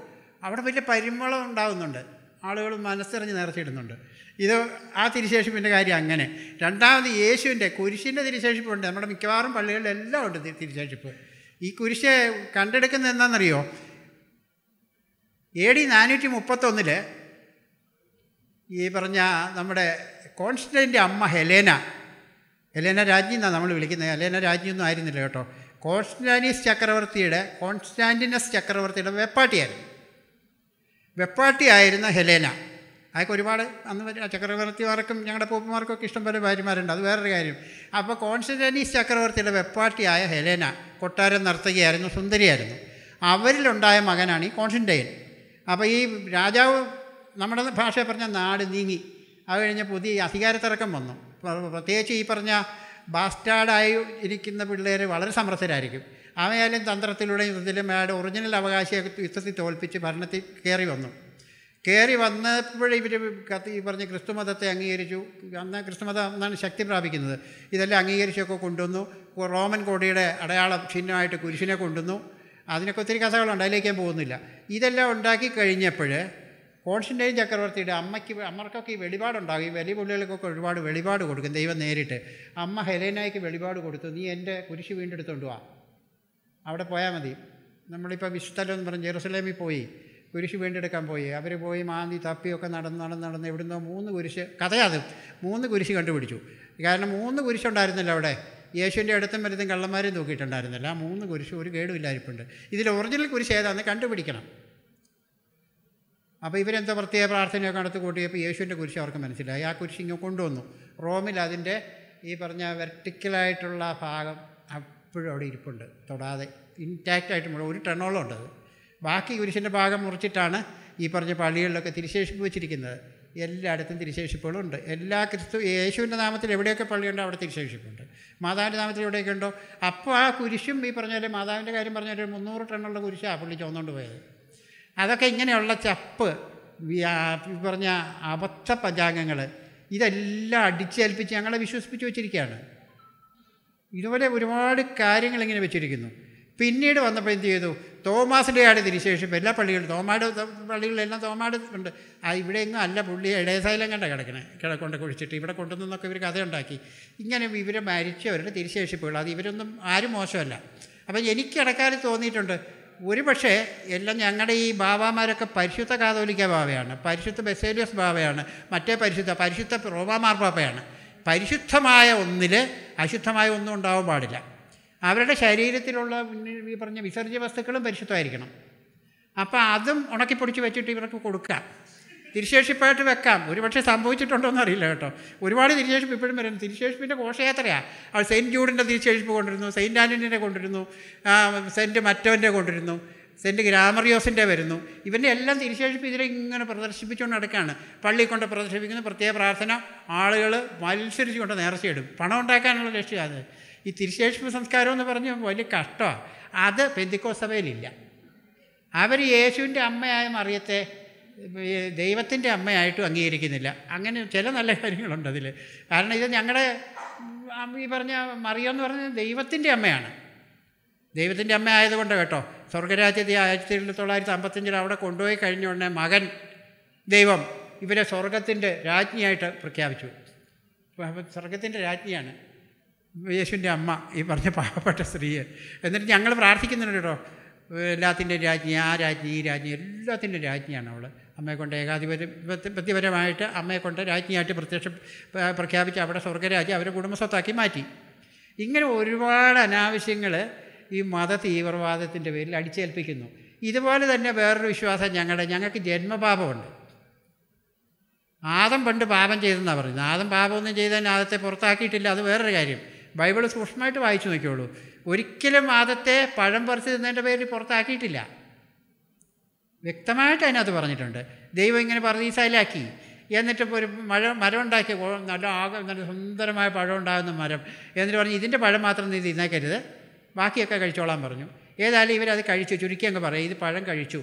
അവിടെ വലിയ പരിമളം ഉണ്ടാകുന്നുണ്ട്, ആളുകൾ മനസ്സറിഞ്ഞ് നേർച്ചയിടുന്നുണ്ട്. ഇത് ആ തിരിശേഷിപ്പിൻ്റെ കാര്യം. അങ്ങനെ രണ്ടാമത് യേശുവിൻ്റെ കുരിശിൻ്റെ തിരിശേഷിപ്പുണ്ട്. നമ്മുടെ മിക്കവാറും പള്ളികളിലെല്ലാം ഉണ്ട് തിരിശേഷിപ്പ്. ഈ കുരിശ് കണ്ടെടുക്കുന്നത് എന്താണെന്നറിയോ? AD 431 ഈ പറഞ്ഞ നമ്മുടെ കോൺസ്റ്റൻ്റിൻ്റെ അമ്മ ഹെലേന രാജ്ഞി എന്നാണ് നമ്മൾ വിളിക്കുന്നത്. ഹെലേന രാജ്ഞി ഒന്നും ആയിരുന്നില്ല കേട്ടോ. കോൺസ്റ്റാന്റിനസ് ചക്രവർത്തിയുടെ വെപ്പാട്ടിയായിരുന്നു. വെപ്പാട്ടിയായിരുന്ന ഹെലേന, അതൊക്കെ ഒരുപാട് അന്ന് ചക്രവർത്തിമാർക്കും ഞങ്ങളുടെ പൂപ്പന്മാർക്കൊക്കെ ഇഷ്ടം പോലെ ഭാര്യമാരുണ്ട്, അത് വേറൊരു കാര്യം. അപ്പോൾ കോൺസ്റ്റന്റീനസ് ചക്രവർത്തിയുടെ വെപ്പാട്ടിയായ ഹെലേന കൊട്ടാരം നർത്തകിയായിരുന്നു, സുന്ദരിയായിരുന്നു. അവരിലുണ്ടായ മകനാണ് ഈ കോൺസ്റ്റന്റൈൻ. അപ്പോൾ ഈ രാജാവ് നമ്മുടെ ഭാഷയെ പറഞ്ഞ നാട് നീങ്ങി, അത് കഴിഞ്ഞ് പുതിയ അധികാരത്തിറക്കം വന്നു. പ്രത്യേകിച്ച് ഈ പറഞ്ഞ ബാസ്റ്റാർഡായി ഇരിക്കുന്ന പിള്ളേർ വളരെ സമർത്ഥരായിരിക്കും. അവയാലും തന്ത്രത്തിലൂടെ യുദ്ധത്തിലും അയാളുടെ ഒറിജിനൽ അവകാശിയെ യുദ്ധത്തിൽ തോൽപ്പിച്ച് ഭരണത്തിൽ കയറി വന്നപ്പോഴേ ഇവർ ഈ പറഞ്ഞ ക്രിസ്തുമതത്തെ അംഗീകരിച്ചു. അന്ന് ക്രിസ്തുമതം എന്നാണ് ശക്തി പ്രാപിക്കുന്നത്. ഇതെല്ലാം അംഗീകരിച്ചൊക്കെ കൊണ്ടുവന്നു. റോമൻ കോടിയുടെ അടയാളം ചിഹ്നമായിട്ട് കുരിശിനെ കൊണ്ടുവന്നു. അതിനൊക്കെ ഒത്തിരി കഥകളുണ്ട്, അതിലേക്കാൻ പോകുന്നില്ല. ഇതെല്ലാം ഉണ്ടാക്കി കഴിഞ്ഞപ്പോൾ കോൺസ്റ്റൻ്റൈൻ ചക്രവർത്തിയുടെ അമ്മർക്കൊക്കെ ഈ വെളിപാടുണ്ടാകും. ഈ വലിയ പുള്ളികൾക്കൊക്കെ ഒരുപാട് വെളിപാട് കൊടുക്കും ദൈവം നേരിട്ട്. അമ്മ ഹെലേനായ്ക്ക് വെളിപാട് കൊടുത്തു, നീ എൻ്റെ കുരിശ് വീണ്ടെടുത്തോണ്ട് വാ, അവിടെ പോയാൽ മതി. നമ്മളിപ്പോൾ വിശുദ്ധലം എന്ന് പറഞ്ഞ് ജെറുസലേമിൽ പോയി കുരിശ് വീണ്ടെടുക്കാൻ പോയി. അവർ പോയി മാന്തി തപ്പിയൊക്കെ നടന്ന് എവിടുന്നോ 3 കുരിശ്, കഥയാത്, 3 കുരിശ് കണ്ടുപിടിച്ചു. കാരണം 3 കുരിശുണ്ടായിരുന്നില്ല അവിടെ. യേശുവിൻ്റെ അടുത്തും വലുതും കള്ളന്മാരെയും നോക്കിയിട്ടുണ്ടായിരുന്നില്ല. ആ 3 കുരിശ് ഒരു കേടുമില്ലായിരിപ്പുണ്ട്. ഇതിൽ ഒറിജിനൽ കുരിശ് ഏതാണെന്ന് കണ്ടുപിടിക്കണം. അപ്പോൾ ഇവരെന്തോ പ്രത്യേക പ്രാർത്ഥനയൊക്കെ നടത്തി കൂട്ടിയപ്പോൾ യേശുവിൻ്റെ കുരിശ് അവർക്ക് മനസ്സിലായി. ആ കുരിശ് ഇങ്ങനെ കൊണ്ടുവന്നു. റോമിൽ അതിൻ്റെ ഈ പറഞ്ഞ വെർട്ടിക്കലായിട്ടുള്ള ഭാഗം അപ്പോഴും അവിടെ ഇരിപ്പുണ്ട്, തൊടാതെ ഇൻടാക്റ്റായിട്ട് മുഴുവൻ 1 ടണ്ണോളം ഉണ്ട്. അത് ബാക്കി കുരിശിൻ്റെ ഭാഗം മുറിച്ചിട്ടാണ് ഈ പറഞ്ഞ പള്ളികളിലൊക്കെ തിരിശേഷിപ്പ് വെച്ചിരിക്കുന്നത്. എല്ലായിടത്തും തിരിശേഷിപ്പുകളുണ്ട്. എല്ലാ യേശുവിൻ്റെ നാമത്തിൽ എവിടെയൊക്കെ പള്ളിയുണ്ടോ അവിടെ തിരിശേഷിപ്പുണ്ട്. മാതാവിൻ്റെ നാമത്തിൽ എവിടെയൊക്കെ ഉണ്ടോ. അപ്പോൾ ആ കുരിശും ഈ പറഞ്ഞാൽ മാതാവിൻ്റെ കാര്യം പറഞ്ഞാൽ ഒരു 300 ടണ്ണുള്ള കുരിശ് ആ പള്ളി ചുമന്നുകൊണ്ട് പോയത്. അതൊക്കെ ഇങ്ങനെയുള്ള ചപ്പ് പറഞ്ഞ അബദ്ധ പഞ്ചാംഗങ്ങൾ ഇതെല്ലാം അടിച്ചേൽപ്പിച്ച് ഞങ്ങളെ വിശ്വസിപ്പിച്ച് വെച്ചിരിക്കുകയാണ്. ഇതുപോലെ ഒരുപാട് കാര്യങ്ങളിങ്ങനെ വെച്ചിരിക്കുന്നു. പിന്നീട് വന്നപ്പോൾ എന്ത് ചെയ്തു? തോമാസിൻ്റെ ആട് തിരിശേഷിപ്പ് എല്ലാ പള്ളികളിലും, പള്ളികളിലെല്ലാം തോമാട് ഉണ്ട്. ഇവിടെ എങ്ങും അല്ല, പുള്ളി ഇടയസൈലം കണ്ട കിടക്കൊണ്ട് കുഴിച്ചിട്ട് ഇവിടെ കൊണ്ടുവന്നൊക്കെ ഇവർ കഥയുണ്ടാക്കി. ഇങ്ങനെ ഇവരെ മരിച്ചവരുടെ തിരിശേഷിപ്പുകൾ, അത് ഇവരൊന്നും ആരും മോശമല്ല. അപ്പം എനിക്കിടക്കാലം തോന്നിയിട്ടുണ്ട് ഒരു പക്ഷേ എല്ലാം ഞങ്ങളുടെ ഈ ബാബാമാരൊക്കെ പരിശുദ്ധ കാതോലിക്ക ബാബയാണ്, പരിശുദ്ധ ബസേലിയസ് ബാബയാണ്, മറ്റേ പരിശുദ്ധ റോമാ മാർപ്പാപ്പയാണ്. പരിശുദ്ധമായ ഒന്നിൽ അശുദ്ധമായ ഒന്നും ഉണ്ടാവാൻ പാടില്ല. അവരുടെ ശരീരത്തിലുള്ള ഈ പറഞ്ഞ വിസർജ്യ വസ്തുക്കളും പരിശുദ്ധമായിരിക്കണം. അപ്പോൾ അതും ഉണക്കിപ്പൊടിച്ച് വെച്ചിട്ട് ഇവർക്ക് കൊടുക്കാം, തിരിശേഷിപ്പായിട്ട് വെക്കാം. ഒരു പക്ഷേ സംഭവിച്ചിട്ടുണ്ടോ എന്നറിയില്ല കേട്ടോ. ഒരുപാട് തിരിശേഷിപ്പ് ഇപ്പോഴും വരുന്നു. തിരിശേഷിപ്പിൻ്റെ ഘോഷയാത്രയാണ്. അവർ സെയിൻറ്റ് ജൂഡിൻ്റെ തിരിശേഷിപ്പ് കൊണ്ടിരുന്നു, സെയിൻറ്റ് ആൻ്റണിനെ കൊണ്ടിരുന്നു, സെൻറ്റ് മറ്റവൻ്റെ കൊണ്ടിരുന്നു, സെൻറ്റ് ഗ്രാമറിയോസിൻ്റെ വരുന്നു. ഇവൻ്റെ എല്ലാം തിരിശേഷിപ്പ് ഇതിനെ ഇങ്ങനെ പ്രദർശിപ്പിച്ചുകൊണ്ട് നടക്കുകയാണ്. പള്ളി കൊണ്ട് പ്രദർശിപ്പിക്കുന്ന പ്രത്യേക പ്രാർത്ഥന ആളുകൾ മത്സരിച്ച് കൊണ്ട് നേർച്ചയിടും. പണം ഉണ്ടാക്കാനുള്ള ലക്ഷ്യം അത്. ഈ തിരിശേഷിപ്പ് സംസ്കാരം എന്ന് പറഞ്ഞ് വലിയ കഷ്ടമാണ്. അത് പെന്തിക്കോസ്ത് സഭയിലില്ല. അവർ യേശുവിൻ്റെ അമ്മയായ മറിയത്തെ ദൈവത്തിൻ്റെ അമ്മയായിട്ടും അംഗീകരിക്കുന്നില്ല. അങ്ങനെ ചില നല്ല കാര്യങ്ങളുണ്ട് അതിൽ. കാരണം ഇത് ഞങ്ങളുടെ ഈ പറഞ്ഞ മറിയമെന്ന് പറഞ്ഞത് ദൈവത്തിൻ്റെ അമ്മയാണ്. ദൈവത്തിൻ്റെ അമ്മ ആയതുകൊണ്ട് കേട്ടോ, സ്വർഗരാജ്യത്തെ 1955 അവിടെ കൊണ്ടുപോയി കഴിഞ്ഞ ഉടനെ മകൻ ദൈവം ഇവരെ സ്വർഗത്തിൻ്റെ രാജ്ഞിയായിട്ട് പ്രഖ്യാപിച്ചു. സ്വർഗത്തിൻ്റെ രാജ്ഞിയാണ് യേശുവിൻ്റെ അമ്മ ഈ പറഞ്ഞ പാവപ്പെട്ട സ്ത്രീയെ. എന്നിട്ട് ഞങ്ങൾ പ്രാർത്ഥിക്കുന്നുണ്ട് കേട്ടോ, എല്ലാത്തിൻ്റെ രാജ്ഞി, ആ രാജ്ഞി, ഈ രാജ്ഞി, എല്ലാത്തിൻ്റെ രാജ്ഞിയാണ് അവൾ. അമ്മയെക്കൊണ്ട് ഏകാധിപത്യപരമായിട്ട് അമ്മയെക്കൊണ്ട് രാജ്ഞിയായിട്ട് പ്രഖ്യാപിച്ച് അവിടെ സ്വർഗ്ഗരാജ്യം അവരെ കുടുംബസ്വത്താക്കി മാറ്റി. ഇങ്ങനെ ഒരുപാട് അനാവശ്യങ്ങൾ ഈ മത തീവ്രവാദത്തിൻ്റെ പേരിൽ അടിച്ചേൽപ്പിക്കുന്നു. ഇതുപോലെ തന്നെ വേറൊരു വിശ്വാസം ഞങ്ങൾക്ക് ജന്മപാപമുണ്ട്. ആദം പണ്ട് പാപം ചെയ്തെന്നാണ് പറയുന്നത്. ആദം പാപമൊന്നും ചെയ്താൽ ആദത്തെ പുറത്താക്കിയിട്ടില്ല, അത് വേറൊരു കാര്യം. ബൈബിൾ സൂക്ഷ്മമായിട്ട് വായിച്ചു നോക്കിയോളൂ. ഒരിക്കലും ആദത്തെ പഴം പറിച്ച് തിന്നതിൻ്റെ പേരിൽ പുറത്താക്കിയിട്ടില്ല. വ്യക്തമായിട്ട് അതിനകത്ത് പറഞ്ഞിട്ടുണ്ട്. ദൈവം ഇങ്ങനെ പറദീസയിലാക്കി, എന്നിട്ടിപ്പോൾ ഒരു മരം ഉണ്ടാക്കിയ നല്ല നല്ല സുന്ദരമായ പഴം ഉണ്ടാകുന്ന മരം, എന്നിട്ട് പറഞ്ഞു ഇതിൻ്റെ പഴം മാത്രം നീ തിന്നേക്കരുത്, ബാക്കിയൊക്കെ കഴിച്ചോളാൻ പറഞ്ഞു. ഏതായാലും ഇവരത് കഴിച്ചു. ചുരുക്കി അങ്ങ് പറയാം, ഇത് പഴം കഴിച്ചു.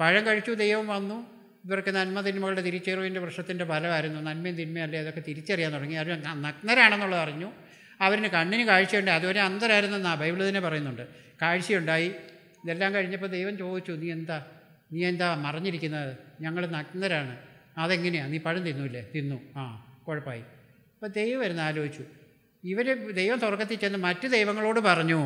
പഴം കഴിച്ചു, ദൈവം വന്നു. ഇവർക്ക് നന്മ തിന്മകളുടെ തിരിച്ചറിവിൻ്റെ വൃക്ഷത്തിൻ്റെ ഫലമായിരുന്നു. നന്മയും തിന്മയും അല്ലേ അതൊക്കെ തിരിച്ചറിയാൻ തുടങ്ങി. അവർ നഗ്നരാണെന്നുള്ളത് അറിഞ്ഞു. അവരിന് കണ്ണിന് കാഴ്ചയുണ്ട്, അതുവരെ അന്ധരായിരുന്നെന്നാണ് ബൈബിൾ തന്നെ പറയുന്നുണ്ട്. കാഴ്ചയുണ്ടായി. ഇതെല്ലാം കഴിഞ്ഞപ്പോൾ ദൈവം ചോദിച്ചു, നീ എന്താ മറിഞ്ഞിരിക്കുന്നത്? ഞങ്ങൾ നഗ്നരാണ്. അതെങ്ങനെയാണ്? നീ പഴം തിന്നൂല്ലേ? തിന്നു. ആ, കുഴപ്പമായി. അപ്പോൾ ദൈവം വരുന്ന ആലോചിച്ചു. ദൈവം സ്വർഗ്ഗത്തിൽ ചെന്ന് മറ്റ് ദൈവങ്ങളോട് പറഞ്ഞു,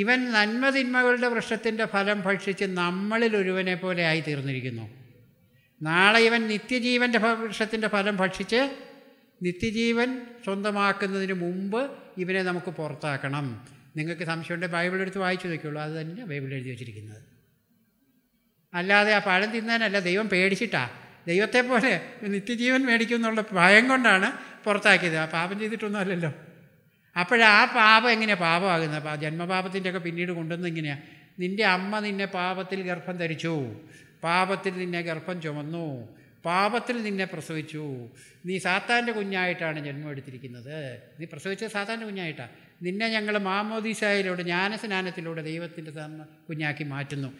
ഇവൻ നന്മതിന്മകളുടെ വൃക്ഷത്തിൻ്റെ ഫലം ഭക്ഷിച്ച് നമ്മളിൽ ഒരുവനെ പോലെ ആയി തീർന്നിരിക്കുന്നു. നാളെ ഇവൻ നിത്യജീവൻ്റെ വൃക്ഷത്തിൻ്റെ ഫലം ഭക്ഷിച്ച് നിത്യജീവൻ സ്വന്തമാക്കുന്നതിന് മുമ്പ് ഇവനെ നമുക്ക് പുറത്താക്കണം. നിങ്ങൾക്ക് സംശയമുണ്ടെങ്കിൽ ബൈബിളെടുത്ത് വായിച്ചു നോക്കിയുള്ളൂ. അത് തന്നെ ബൈബിൾ എഴുതി വച്ചിരിക്കുന്നത്. അല്ലാതെ ആ പഴം തിന്നാനല്ല, ദൈവം പേടിച്ചിട്ടാണ്. ദൈവത്തെ പോലെ നിത്യജീവൻ മേടിക്കും എന്നുള്ള ഭയം കൊണ്ടാണ് പുറത്താക്കിയത്. ആ പാപം ചെയ്തിട്ടൊന്നും അല്ലല്ലോ. അപ്പോഴാ പാപം എങ്ങനെയാണ് പാപമാകുന്നത്? ജന്മപാപത്തിൻ്റെയൊക്കെ പിന്നീട് കൊണ്ടുവന്ന് ഇങ്ങനെയാണ്, നിൻ്റെ അമ്മ നിന്നെ പാപത്തിൽ ഗർഭം ധരിച്ചു, പാപത്തിൽ നിന്നെ ഗർഭം ചുമന്നു, പാപത്തിൽ നിന്നെ പ്രസവിച്ചു. നീ സാത്താൻ്റെ കുഞ്ഞായിട്ടാണ് ജന്മം എടുത്തിരിക്കുന്നത്. നീ പ്രസവിച്ചത് സാത്താൻ്റെ കുഞ്ഞായിട്ടാണ്. നിന്നെ ഞങ്ങൾ മാമോദീസായിലൂടെ ജ്ഞാനസ്നാനത്തിലൂടെ ദൈവത്തിൻ്റെ കുഞ്ഞാക്കി മാറ്റുന്നു.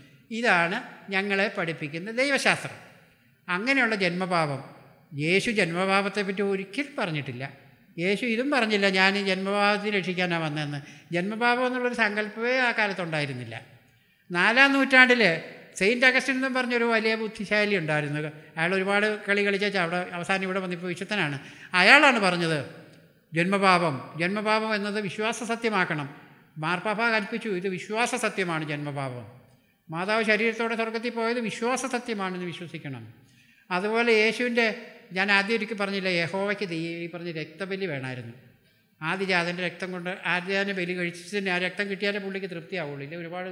ഇതാണ് ഞങ്ങളെ പഠിപ്പിക്കുന്ന ദൈവശാസ്ത്രം. അങ്ങനെയുള്ള ജന്മപാപം. യേശു ജന്മപാപത്തെപ്പറ്റി ഒരിക്കലും പറഞ്ഞിട്ടില്ല. യേശു ഇതും പറഞ്ഞില്ല, ഞാൻ ജന്മപാപത്തിൽ രക്ഷിക്കാനാണ് വന്നതെന്ന്. ജന്മപാപം എന്നുള്ളൊരു സങ്കല്പമേ ആ കാലത്തുണ്ടായിരുന്നില്ല. 4-ാം നൂറ്റാണ്ടിൽ സെയിൻറ്റ് അഗസ്റ്റിൻ എന്നും പറഞ്ഞൊരു വലിയ ബുദ്ധിശാലി ഉണ്ടായിരുന്നു. അയാൾ ഒരുപാട് കളി കളിച്ചാൽ അവിടെ അവസാനം ഇവിടെ വന്നിപ്പോൾ വിശുദ്ധനാണ്. അയാളാണ് പറഞ്ഞത് ജന്മപാപം എന്നത് വിശ്വാസ സത്യമാക്കണം. മാർപ്പാപ്പ കൽപ്പിച്ചു, ഇത് വിശ്വാസ സത്യമാണ് ജന്മപാപം. മാതാവ് ശരീരത്തോടെ സ്വർഗ്ഗത്തിൽ പോയത് വിശ്വാസ സത്യമാണെന്ന് വിശ്വസിക്കണം. അതുപോലെ യേശുവിൻ്റെ, ഞാൻ ആദ്യം ഒരിക്കൽ പറഞ്ഞില്ല, യഹോവയ്ക്ക് ഈ പറഞ്ഞ രക്തബലി വേണമായിരുന്നു. ആദ്യജാതൻ്റെ രക്തം കൊണ്ട് ആദ്യജാതൻ്റെ ബലി കഴിച്ചിട്ട് ആ രക്തം കിട്ടിയാലേ പുള്ളിക്ക് തൃപ്തിയാവുള്ളൂ. ഇല്ല, ഒരുപാട്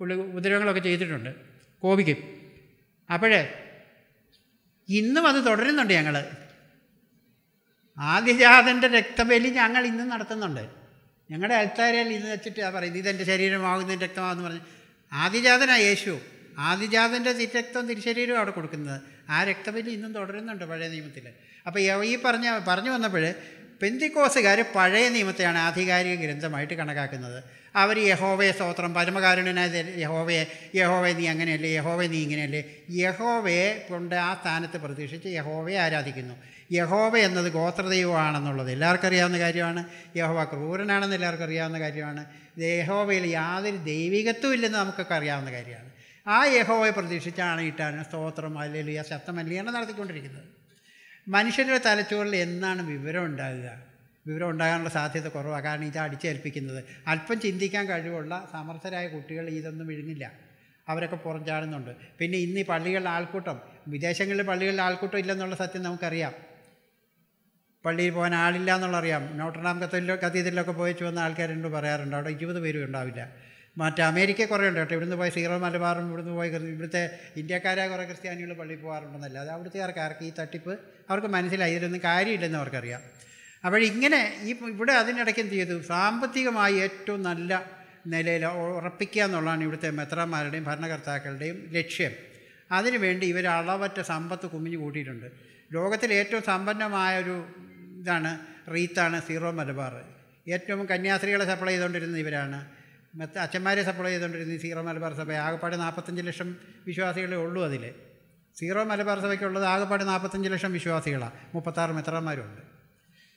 പുള്ളി ഉപദ്രവങ്ങളൊക്കെ ചെയ്തിട്ടുണ്ട്, കോപിക്കും. അപ്പോഴേ ഇന്നും അത് തുടരുന്നുണ്ട്. ഞങ്ങൾ ആദ്യജാതൻ്റെ രക്തബലി ഞങ്ങൾ ഇന്നും നടത്തുന്നുണ്ട്. ഞങ്ങളുടെ അൽത്താരയിൽ ഇന്ന് വെച്ചിട്ട് പറയുന്നത് ഇതെൻ്റെ ശരീരമാകുന്നതിൻ്റെ രക്തമാണെന്ന് പറഞ്ഞ് ആദിജാതനാണ് യേശു. ആദിജാതൻ്റെ തിരക്തവും തിരിശരീരവും അവിടെ കൊടുക്കുന്നത്. ആ രക്തബലി ഇന്നും തുടരുന്നുണ്ട് പഴയ നിയമത്തിൽ. അപ്പോൾ ഈ പറഞ്ഞു വന്നപ്പോൾ പെന്തിക്കോസുകാർ പഴയ നിയമത്തെയാണ് ആധികാരിക ഗ്രന്ഥമായിട്ട് കണക്കാക്കുന്നത്. അവർ യഹോവയെ സ്തോത്രം, പരമകാരുണ്യനായ യഹോവയെ നീ അങ്ങനെയല്ലേ, യഹോവയെ നീ ഇങ്ങനെയല്ലേ, യഹോവയെ കൊണ്ട് ആ സ്ഥാനത്ത് പ്രതീക്ഷിച്ച് യഹോവയെ ആരാധിക്കുന്നു. യഹോവ എന്നത് ഗോത്രദൈവമാണെന്നുള്ളത് എല്ലാവർക്കും അറിയാവുന്ന കാര്യമാണ്. യഹോവ ക്രൂരനാണെന്ന് എല്ലാവർക്കും അറിയാവുന്ന കാര്യമാണ്. യഹോവയിൽ യാതൊരു ദൈവികത്വം ഇല്ലെന്ന് നമുക്കൊക്കെ അറിയാവുന്ന കാര്യമാണ്. ആ യഹോവയെ പ്രതീക്ഷിച്ചാണ് ഇട്ടാണ് സ്തോത്രം ഹല്ലേലൂയ ശബ്ദമല്ലിയാണ് നടത്തിക്കൊണ്ടിരിക്കുന്നത്. മനുഷ്യരുടെ തലച്ചോറിൽ എന്നാണ് വിവരം ഉണ്ടാകാനുള്ള സാധ്യത കുറവാണ്. കാരണം ഇത് അടിച്ചേൽപ്പിക്കുന്നത്. അല്പം ചിന്തിക്കാൻ കഴിവുള്ള സമർത്ഥരായ കുട്ടികൾ ഇതൊന്നും വിഴുങ്ങില്ല, അവരൊക്കെ പുറം ചാടുന്നുണ്ട്. പിന്നെ ഇന്ന് ഈ പള്ളികളിലെ ആൾക്കൂട്ടം, വിദേശങ്ങളിലെ പള്ളികളിലെ ആൾക്കൂട്ടം ഇല്ലെന്നുള്ള സത്യം നമുക്കറിയാം. പള്ളിയിൽ പോകാൻ ആളില്ല എന്നുള്ളറിയാം. നോട്ടർഡാം കത്തീഡ്രലിലൊക്കെ പോയി വന്ന ആൾക്കാരുണ്ട്, പറയാറുണ്ട് അവിടെ 20 പേരും ഉണ്ടാവില്ല. മറ്റേ അമേരിക്ക കുറേ ഉണ്ട് കേട്ടോ. ഇവിടുന്ന് പോയി സീറോ മലബാറും ഇവിടുത്തെ ഇന്ത്യക്കാരായ കുറേ ക്രിസ്ത്യാനികൾ പള്ളിയിൽ പോകാറുണ്ടെന്നല്ല. അത് അവിടുത്തെ ആർക്ക് ഈ തട്ടിപ്പ് അവർക്ക് മനസ്സിലായി, ഇതിലൊന്നും കാര്യമില്ലെന്ന് അവർക്കറിയാം. അപ്പോൾ ഇങ്ങനെ ഇവിടെ അതിനിടയ്ക്ക് എന്ത് ചെയ്തു, സാമ്പത്തികമായി ഏറ്റവും നല്ല നിലയിൽ ഉറപ്പിക്കുക എന്നുള്ളതാണ് ഇവിടുത്തെ മെത്രാന്മാരുടെയും ഭരണകർത്താക്കളുടെയും ലക്ഷ്യം. അതിനുവേണ്ടി ഇവർ അളവറ്റ സമ്പത്ത് കുമിഞ്ഞു കൂട്ടിയിട്ടുണ്ട്. ലോകത്തിലെ ഏറ്റവും സമ്പന്നമായ ഒരു ഇതാണ് റീത്താണ് സീറോ മലബാർ. ഏറ്റവും കന്യാസ്ത്രീകളെ സപ്ലൈ ചെയ്തുകൊണ്ടിരുന്നത് ഇവരാണ്, അച്ഛന്മാരെ സപ്ലൈ ചെയ്തുകൊണ്ടിരുന്നത് സീറോ മലബാർ സഭ. ആകെപ്പാട് 45 ലക്ഷം വിശ്വാസികളെ ഉള്ളൂ. അതിൽ സീറോ മലബാർ സഭയ്ക്കുള്ളത് ആകെപ്പാട് 45 ലക്ഷം വിശ്വാസികളാണ്. 36 മെത്രാന്മാരുണ്ട്.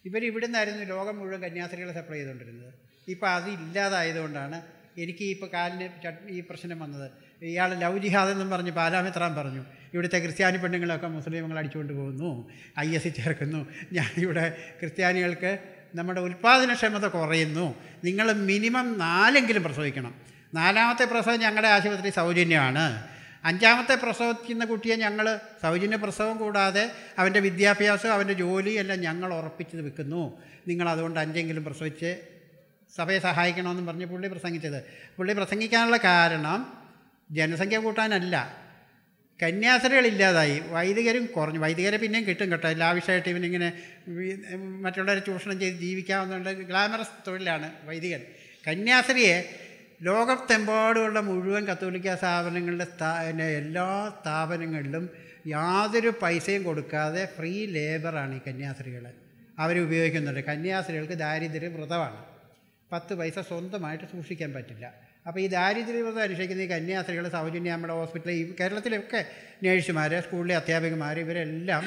ഇവരിവിടുന്നായിരുന്നു ലോകം മുഴുവൻ കന്യാസ്ത്രീകളെ സപ്ലൈ ചെയ്തുകൊണ്ടിരുന്നത്. ഇപ്പോൾ അത് ഇല്ലാതായതുകൊണ്ടാണ് എനിക്ക് ഇപ്പോൾ കാലിന് ഈ പ്രശ്നം വന്നത്. ഇയാൾ ലവ് ജിഹാദെന്നും പറഞ്ഞ് പാലാമിത്രാൻ പറഞ്ഞു, ഇവിടുത്തെ ക്രിസ്ത്യാനി പെണ്ണുങ്ങളൊക്കെ മുസ്ലിങ്ങൾ അടിച്ചുകൊണ്ട് പോകുന്നു, IS ചേർക്കുന്നു, ഞാനിവിടെ ക്രിസ്ത്യാനികൾക്ക് നമ്മുടെ ഉൽപ്പാദനക്ഷമത കുറയുന്നു, നിങ്ങൾ മിനിമം 4എങ്കിലും പ്രസവിക്കണം, 4ാമത്തെ പ്രസവം ഞങ്ങളുടെ ആശുപത്രി സൗജന്യമാണ്, അഞ്ചാമത്തെ പ്രസവിക്കുന്ന കുട്ടിയെ ഞങ്ങൾ സൗജന്യ പ്രസവം കൂടാതെ അവൻ്റെ വിദ്യാഭ്യാസം അവൻ്റെ ജോലി എല്ലാം ഞങ്ങൾ ഉറപ്പിച്ച് വെക്കുന്നു, നിങ്ങളതുകൊണ്ട് അഞ്ചെങ്കിലും പ്രസവിച്ച് സഭയെ സഹായിക്കണമെന്ന് പറഞ്ഞ് പുള്ളി പ്രസംഗിച്ചത്. പുള്ളി പ്രസംഗിക്കാനുള്ള കാരണം ജനസംഖ്യ കൂട്ടാനല്ല, കന്യാസ്ത്രീകളില്ലാതായി, വൈദികരും കുറഞ്ഞു. വൈദികരെ പിന്നെയും കിട്ടും കേട്ടോ, ലാവിഷായിട്ട് ഇവനിങ്ങനെ മറ്റുള്ളവരെ ചൂഷണം ചെയ്ത് ജീവിക്കാവുന്നതുകൊണ്ട് ഗ്ലാമറസ് തൊഴിലാണ് വൈദികൻ. കന്യാസ്ത്രീയെ ലോകത്തെമ്പാടുമുള്ള മുഴുവൻ കത്തോലിക്ക സ്ഥാപനങ്ങളുടെ എല്ലാ സ്ഥാപനങ്ങളിലും യാതൊരു പൈസയും കൊടുക്കാതെ ഫ്രീ ലേബറാണ് ഈ കന്യാസ്ത്രീകൾ അവരുപയോഗിക്കുന്നുണ്ട്. കന്യാസ്ത്രീകൾക്ക് ദാരിദ്ര്യ വ്രതമാണ്, 10 പൈസ സ്വന്തമായിട്ട് സൂക്ഷിക്കാൻ പറ്റില്ല. അപ്പോൾ ഈ ദാരിദ്ര്യ വ്രതം അനുഷ്ഠിക്കുന്ന ഈ കന്യാസ്ത്രീകൾ സൗജന്യം നമ്മുടെ ഹോസ്പിറ്റലിൽ, ഈ കേരളത്തിലൊക്കെ നേഴ്സുമാർ, സ്കൂളിലെ അധ്യാപകന്മാർ, ഇവരെല്ലാം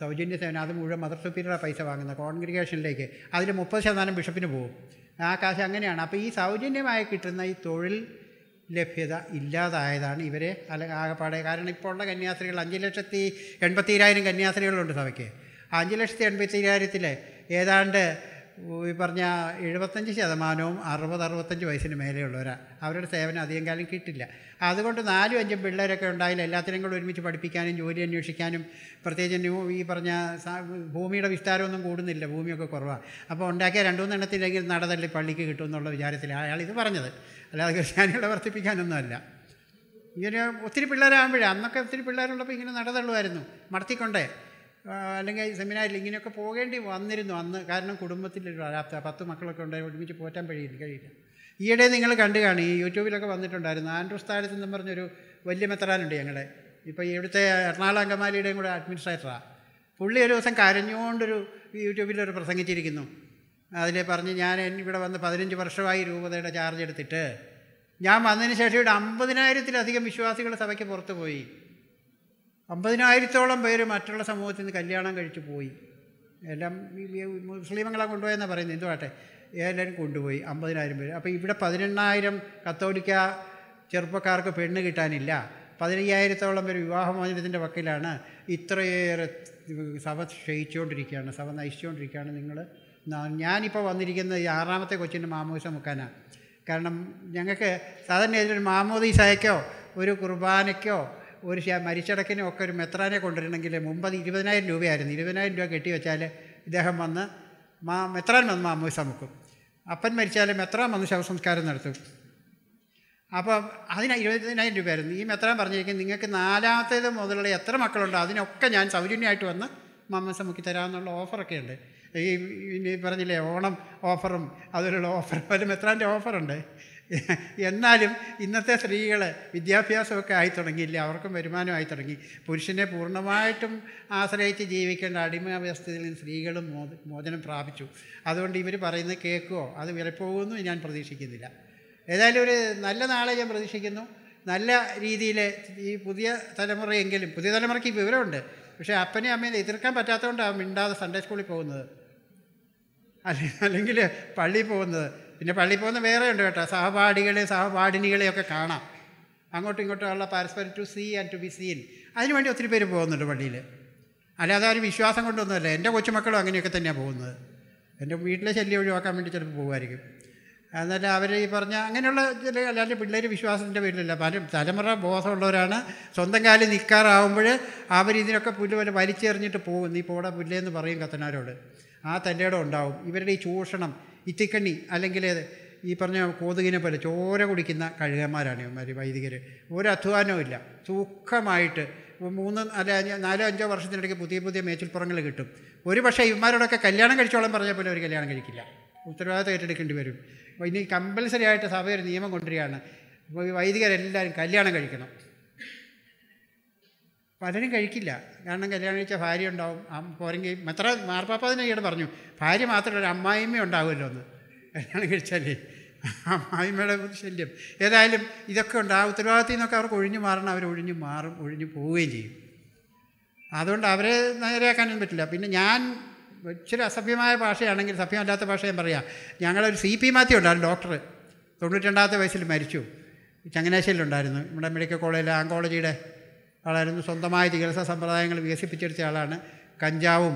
സൗജന്യ സേവനം. അത് മുഴുവൻ മദർ സുപ്പീരിയറാണ് പൈസ വാങ്ങുന്നത് കോൺഗ്രിഗേഷനിലേക്ക്. അതിൽ 30% ബിഷപ്പിന് പോകും, ആ കാശ് അങ്ങനെയാണ്. അപ്പോൾ ഈ സൗജന്യമായി കിട്ടുന്ന ഈ തൊഴിൽ ലഭ്യത ഇല്ലാതായതാണ് ഇവരെ ആകെപ്പാടെ. കാരണം ഇപ്പോൾ ഉള്ള കന്യാസ്ത്രീകൾ 5,80,000 കന്യാസ്ത്രീകളുണ്ട് സഭയ്ക്ക്. 5,80,000 ഏതാണ്ട് ഈ പറഞ്ഞ 75% 60-65 വയസ്സിന് മേലെയുള്ളവരാണ്. അവരുടെ സേവനം അധികം കാലം കിട്ടില്ല. അതുകൊണ്ട് 4-5 പിള്ളേരൊക്കെ ഉണ്ടായില്ല, എല്ലാത്തിനും കൂടെ ഒരുമിച്ച് പഠിപ്പിക്കാനും ജോലി അന്വേഷിക്കാനും. പ്രത്യേകിച്ച് ഈ പറഞ്ഞ ഭൂമിയുടെ വിസ്താരമൊന്നും കൂടുന്നില്ല, ഭൂമിയൊക്കെ കുറവാണ്. അപ്പോൾ ഉണ്ടാക്കിയ 2-3 എണ്ണത്തിലെങ്കിൽ നടതല്ലി പള്ളിക്ക് കിട്ടുമെന്നുള്ള വിചാരത്തിൽ അയാൾ ഇത് പറഞ്ഞത്, അല്ലാതെ ക്രിസ്ത്യാനികളെ വർദ്ധിപ്പിക്കാനൊന്നുമല്ല. ഇങ്ങനെ ഒത്തിരി പിള്ളേരാകുമ്പോഴേ, അന്നൊക്കെ ഒത്തിരി പിള്ളേരുള്ളപ്പോൾ ഇങ്ങനെ നടതള്ളുമായിരുന്നു മടത്തിക്കൊണ്ടേ, അല്ലെങ്കിൽ സെമിനാറിൽ ഇങ്ങനെയൊക്കെ പോകേണ്ടി വന്നിരുന്നു അന്ന്. കാരണം കുടുംബത്തിലൊരു പ്രാപ്ത 10 മക്കളൊക്കെ ഉണ്ടായി, ഒരുമിച്ച് പോറ്റാൻ കഴിയില്ല. ഈയിടെ നിങ്ങൾ കണ്ടു കാണി, ഈ യൂട്യൂബിലൊക്കെ വന്നിട്ടുണ്ടായിരുന്നു, ആൻഡ്രൂസ് താഴത്തെന്നും പറഞ്ഞൊരു വലിയ മെത്രാനുണ്ട് ഞങ്ങളുടെ, ഇപ്പോൾ ഇവിടുത്തെ എറണാകുളം അങ്കമാലിയുടെയും കൂടെ അഡ്മിനിസ്ട്രേറ്ററാണ്. പുള്ളി ഒരു ദിവസം കരഞ്ഞുകൊണ്ടൊരു യൂട്യൂബിലൊരു പ്രസംഗിച്ചിരിക്കുന്നു. അതിൽ പറഞ്ഞ്, ഞാൻ ഇവിടെ വന്ന് 15 വർഷമായി രൂപതയുടെ ചാർജ് എടുത്തിട്ട്, ഞാൻ വന്നതിന് ശേഷം ഇവിടെ 50,000-ലധികം വിശ്വാസികൾ സഭയ്ക്ക് പുറത്തു പോയി, 50,000-ഓളം പേര് മറ്റുള്ള സമൂഹത്തിൽ നിന്ന് കല്യാണം കഴിച്ചു പോയി. എല്ലാം മുസ്ലിമങ്ങളെ കൊണ്ടുപോയെന്നാണ് പറയുന്നത്, എന്തുവാട്ടെ, എല്ലാവരും കൊണ്ടുപോയി 50,000 പേര്. അപ്പോൾ ഇവിടെ 18,000 കത്തോലിക്ക ചെറുപ്പക്കാർക്ക് പെണ്ണ് കിട്ടാനില്ല, 15,000-ഓളം പേര് വിവാഹമോചനത്തിൻ്റെ വക്കിലാണ്, ഇത്രയേറെ സഭ ക്ഷയിച്ചുകൊണ്ടിരിക്കുകയാണ്, സഭ നയിച്ചുകൊണ്ടിരിക്കുകയാണ്. നിങ്ങൾ, ഞാനിപ്പോൾ വന്നിരിക്കുന്നത് ഈ 6ാമത്തെ കൊച്ചിൻ്റെ മാമോദിസ മുക്കാനാണ്. കാരണം ഞങ്ങൾക്ക് സാധാരണ ഏതൊരു മാമോദിസായ്ക്കോ ഒരു കുർബാനയ്ക്കോ ഒരു മരിച്ചടക്കിനും ഒക്കെ ഒരു മെത്രാനെ കൊണ്ടുവരണമെങ്കിൽ മുമ്പ് 20,000 രൂപയായിരുന്നു. 20,000 രൂപ കെട്ടിവെച്ചാൽ ഇദ്ദേഹം വന്ന് മെത്രാൻ വന്ന് മാമോദിസ മുക്കും, അപ്പൻ മരിച്ചാൽ മെത്രാൻ വന്ന് ശവസംസ്കാരം നടത്തും. അപ്പോൾ അതിന് 20,000 രൂപയായിരുന്നു. ഈ മെത്രാൻ പറഞ്ഞിരിക്കുന്നത്, നിങ്ങൾക്ക് 4ാമത്തേത് മുതലുള്ള എത്ര മക്കളുണ്ടോ അതിനൊക്കെ ഞാൻ സൗജന്യമായിട്ട് വന്ന് മാമോദിസ മുക്കി തരാമെന്നുള്ള ഓഫറൊക്കെ ഉണ്ട്. ഈ പറഞ്ഞില്ലേ, ഓണം ഓഫറും അതുപോലുള്ള ഓഫർ, ഒരു മെത്രാൻ്റെ ഓഫറുണ്ട്. എന്നാലും ഇന്നത്തെ സ്ത്രീകൾ വിദ്യാഭ്യാസമൊക്കെ ആയി തുടങ്ങിയില്ലേ, അവർക്കും വരുമാനമായി തുടങ്ങി. പുരുഷനെ പൂർണ്ണമായിട്ടും ആശ്രയിച്ച് ജീവിക്കേണ്ട അടിമവ്യവസ്ഥയിൽ നിന്ന് സ്ത്രീകളും മോചനം പ്രാപിച്ചു. അതുകൊണ്ട് ഇവർ പറയുന്നത് കേൾക്കുമോ, അത് വിലപ്പോകുമെന്നും ഞാൻ പ്രതീക്ഷിക്കുന്നില്ല. ഏതായാലും ഒരു നല്ല നാളെ ഞാൻ പ്രതീക്ഷിക്കുന്നു. നല്ല രീതിയിൽ ഈ പുതിയ തലമുറയെങ്കിലും, പുതിയ തലമുറയ്ക്ക് ഈ വിവരമുണ്ട്, പക്ഷേ അപ്പനെ അമ്മേനെ എതിർക്കാൻ പറ്റാത്തതുകൊണ്ടാണ് മിണ്ടാതെ സൺഡേ സ്കൂളിൽ പോകുന്നത്, അല്ലെങ്കിൽ പള്ളിയിൽ പോകുന്നത്. പിന്നെ പള്ളിയിൽ പോകുന്ന വേറെ ഉണ്ട് കേട്ടോ, സഹപാഠികളെ സഹപാഠിനികളെയൊക്കെ കാണാം, അങ്ങോട്ടും ഇങ്ങോട്ടും ഉള്ള പരസ്പരം to see and to be seen, അതിനുവേണ്ടി ഒത്തിരി പേര് പോകുന്നുണ്ട് പള്ളിയിൽ. അല്ലാതെ ഒരു വിശ്വാസം കൊണ്ടൊന്നുമല്ല. എൻ്റെ കൊച്ചുമക്കളും അങ്ങനെയൊക്കെ തന്നെയാണ് പോകുന്നത്. എൻ്റെ വീട്ടിലെ ശല്യം ഒഴിവാക്കാൻ വേണ്ടി ചിലപ്പോൾ പോകുമായിരിക്കും. എന്നാലും അവർ ഈ പറഞ്ഞ അങ്ങനെയുള്ള ചില, അല്ലാതെ പിള്ളേർ വിശ്വാസത്തിൻ്റെ പേരിലല്ല, പലരും തലമുറ ബോധമുള്ളവരാണ്. സ്വന്തം കാലിൽ നിൽക്കാറാവുമ്പോൾ അവരിതിനൊക്കെ പുല്ല് പോലെ വലിച്ചെറിഞ്ഞിട്ട് പോകും. നീ പോടാ പുല്ലേന്ന് പറയും കത്തനാരോട്, ആ തല്ലേടം ഉണ്ടാവും. ഇവരുടെ ഈ ചൂഷണം, ഇത്തിക്കണ്ണി, അല്ലെങ്കിൽ ഈ പറഞ്ഞ കൊതുകിനെ പോലെ ചോര കുടിക്കുന്ന കഴുകന്മാരാണ് ഇവന്മാർ വൈദികർ. ഒരു അധ്വാനവും ഇല്ല, സൂക്ഷ്മമായിട്ട് 3-4-5 വർഷത്തിനിടയ്ക്ക് പുതിയ പുതിയ മേച്ചിൽപ്പുറങ്ങൾ കിട്ടും. ഒരു പക്ഷേ ഇവന്മാരോടൊക്കെ കല്യാണം കഴിച്ചോളം പറഞ്ഞാൽ പോലും അവർ കല്യാണം കഴിക്കില്ല, ഉത്തരവാദിത്വം ഏറ്റെടുക്കേണ്ടി വരും. ഇനി കമ്പൽസറി ആയിട്ട് സഭ ഒരു നിയമം കൊണ്ടുവരികയാണ്, വൈദികരെല്ലാവരും കല്യാണം കഴിക്കണം. പലരും കഴിക്കില്ല, കാരണം കല്യാണം കഴിച്ചാൽ ഭാര്യ ഉണ്ടാവും. പോരെങ്കിൽ മെത്ര മാർപ്പാപ്പതിനെ ഈയിടെ പറഞ്ഞു, ഭാര്യ മാത്രമല്ല ഒരു അമ്മായിമ്മ ഉണ്ടാവുമല്ലോ എന്ന്, കല്യാണം കഴിച്ചാലേ അമ്മായിമ്മയുടെ ശല്യം. ഏതായാലും ഇതൊക്കെ ഉണ്ട്. ആ ഉത്തരവാദിത്തത്തിൽ നിന്നൊക്കെ അവർക്ക് ഒഴിഞ്ഞു മാറണം, അവർ ഒഴിഞ്ഞു മാറും, ഒഴിഞ്ഞു പോവുകയും ചെയ്യും. അതുകൊണ്ട് അവരെ നേരെയാക്കാനൊന്നും പറ്റില്ല. പിന്നെ ഞാൻ ഇച്ചിരി അസഭ്യമായ ഭാഷയാണെങ്കിൽ, സഭ്യമല്ലാത്ത ഭാഷ ഞാൻ പറയാം, ഞങ്ങളൊരു CP മാത്യു ഉണ്ടായിരുന്നു, ഡോക്ടർ, 92-ാമത്തെ വയസ്സിൽ മരിച്ചു. ചങ്ങനാശ്ശേരിയിലുണ്ടായിരുന്നു, നമ്മുടെ മെഡിക്കൽ കോളേജിലെ ആങ്കോളജിയുടെ ആളായിരുന്നു. സ്വന്തമായ ചികിത്സാ സമ്പ്രദായങ്ങൾ വികസിപ്പിച്ചെടുത്ത ആളാണ്. കഞ്ചാവും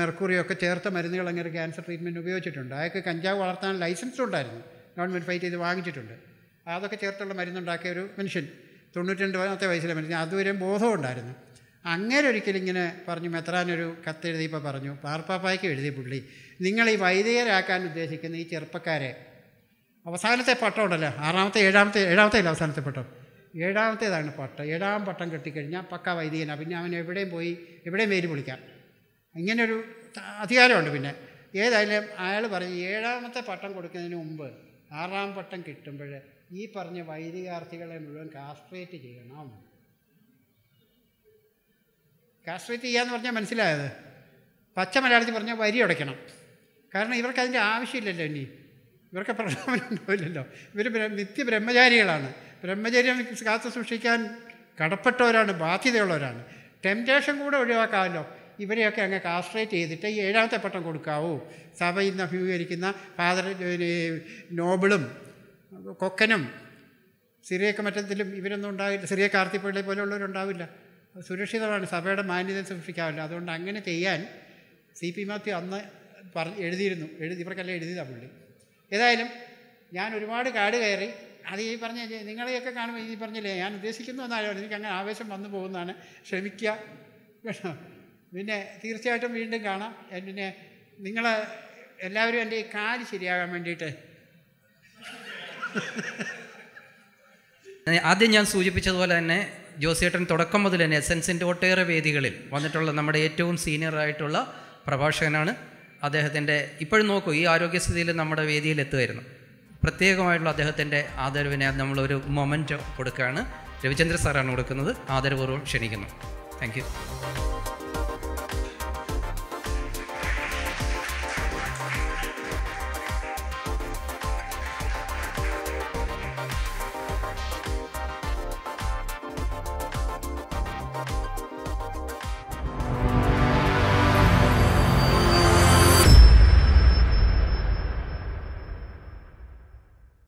മെർക്കുറിയും ഒക്കെ ചേർത്ത മരുന്നുകൾ അങ്ങനെ ക്യാൻസർ ട്രീറ്റ്മെൻറ്റ് ഉപയോഗിച്ചിട്ടുണ്ട്. അയാൾക്ക് കഞ്ചാവ് വളർത്താൻ ലൈസൻസുണ്ടായിരുന്നു, ഗവൺമെൻറ് ഫൈറ്റ് ചെയ്ത് വാങ്ങിച്ചിട്ടുണ്ട്. അതൊക്കെ ചേർത്തുള്ള മരുന്നുണ്ടാക്കിയ ഒരു മനുഷ്യൻ. 92-ാമത്തെ വയസ്സിലെ മരിച്ചു. അതുവരെ ബോധം ഉണ്ടായിരുന്നു. അങ്ങനെ ഒരിക്കലും ഇങ്ങനെ പറഞ്ഞു, മെത്രാനൊരു കത്തെഴുതിയപ്പോൾ പറഞ്ഞു, പാർപ്പാപ്പായ്ക്ക് എഴുതി പുള്ളി, നിങ്ങൾ ഈ വൈദികരാക്കാൻ ഉദ്ദേശിക്കുന്ന ഈ ചെറുപ്പക്കാരെ, അവസാനത്തെ പട്ടം ഉണ്ടല്ലോ, ഏഴാമത്തെ അവസാനത്തെ പട്ടം, ഏഴാമത്തേതാണ് പട്ടം, ഏഴാം പട്ടം കെട്ടിക്കഴിഞ്ഞാൽ പക്കാ വൈദികനാണ്, പിന്നെ അവൻ എവിടെയും പോയി എവിടെയും പേര് വിളിക്കാം, ഇങ്ങനൊരു അധികാരമുണ്ട്. പിന്നെ ഏതായാലും അയാൾ പറഞ്ഞു, ഏഴാമത്തെ പട്ടം കൊടുക്കുന്നതിന് മുമ്പ് ആറാം പട്ടം കിട്ടുമ്പോൾ ഈ പറഞ്ഞ വൈദികാർത്ഥികളെ മുഴുവൻ കാസ്ട്രേറ്റ് ചെയ്യണം. കാസ്ട്രേറ്റ് ചെയ്യാന്ന് പറഞ്ഞാൽ മനസ്സിലായത്, പച്ച മലയാളത്തിൽ പറഞ്ഞാൽ വരി ഉടയ്ക്കണം. കാരണം ഇവർക്ക് അതിൻ്റെ ആവശ്യമില്ലല്ലോ, ഇനി ഇവർക്ക് പ്രശ്നമുണ്ടാവില്ലല്ലോ, ഇവർ നിത്യ ബ്രഹ്മചാരികളാണ്. ബ്രഹ്മചര്യം കാത്തു സൂക്ഷിക്കാൻ കടപ്പെട്ടവരാണ്, ബാധ്യതയുള്ളവരാണ്. ടെംപ്റ്റേഷൻ കൂടെ ഒഴിവാക്കാമല്ലോ. ഇവരെയൊക്കെ അങ്ങ് കാസ്ട്രേറ്റ് ചെയ്തിട്ട് ഈ ഏഴാമത്തെ പട്ടം കൊടുക്കാവൂ. സഭയിൽ നിന്ന് അഭിമുഖീകരിക്കുന്ന ഫാദർ നോബിളും കൊക്കനും സിറിയക്ക് മറ്റത്തിലും ഇവരൊന്നും ഉണ്ടാവില്ല, സിറിയ കാർത്തിപ്പള്ളി പോലെയുള്ളവരുണ്ടാവില്ല. സുരക്ഷിതമാണ്, സഭയുടെ മാന്യത സൂക്ഷിക്കാവില്ല. അതുകൊണ്ട് അങ്ങനെ ചെയ്യാൻ സി പി മാത്യു അന്ന് എഴുതിയിരുന്നു, ഇവർക്കെല്ലാം എഴുതിയതാണ് പുള്ളി. ഏതായാലും ഞാൻ ഒരുപാട് കാട് കയറി. അത് ഈ പറഞ്ഞ നിങ്ങളെയൊക്കെ കാണുമ്പോൾ ഈ പറഞ്ഞില്ലേ, ഞാൻ ഉദ്ദേശിക്കുന്നു എന്നാലും എനിക്ക് അങ്ങനെ ആവേശം വന്നു പോകുന്നതാണ്. ക്ഷമിക്കുക കേട്ടോ. പിന്നെ തീർച്ചയായിട്ടും വീണ്ടും കാണാം. പിന്നെ നിങ്ങൾ എല്ലാവരും എൻ്റെ ഈ കാല് ശരിയാകാൻ വേണ്ടിയിട്ട് ആദ്യം ഞാൻ സൂചിപ്പിച്ചതുപോലെ തന്നെ ജോസേട്ടൻ തുടക്കം മുതൽ തന്നെ എസെൻസിൻ്റെ ഒട്ടേറെ വേദികളിൽ വന്നിട്ടുള്ള നമ്മുടെ ഏറ്റവും സീനിയറായിട്ടുള്ള പ്രഭാഷകനാണ്. അദ്ദേഹത്തിൻ്റെ ഇപ്പോഴും നോക്കൂ, ഈ ആരോഗ്യസ്ഥിതിയിൽ നമ്മുടെ വേദിയിൽ എത്തുമായിരുന്നു. പ്രത്യേകമായിട്ടുള്ള അദ്ദേഹത്തിൻ്റെ ആദരവിനെ നമ്മളൊരു മൊമെൻറ്റ് കൊടുക്കുകയാണ്. രവിചന്ദ്ര സാറാണ് കൊടുക്കുന്നത്. ആദരപൂർവ്വം ക്ഷണിക്കുന്നു. Thank U.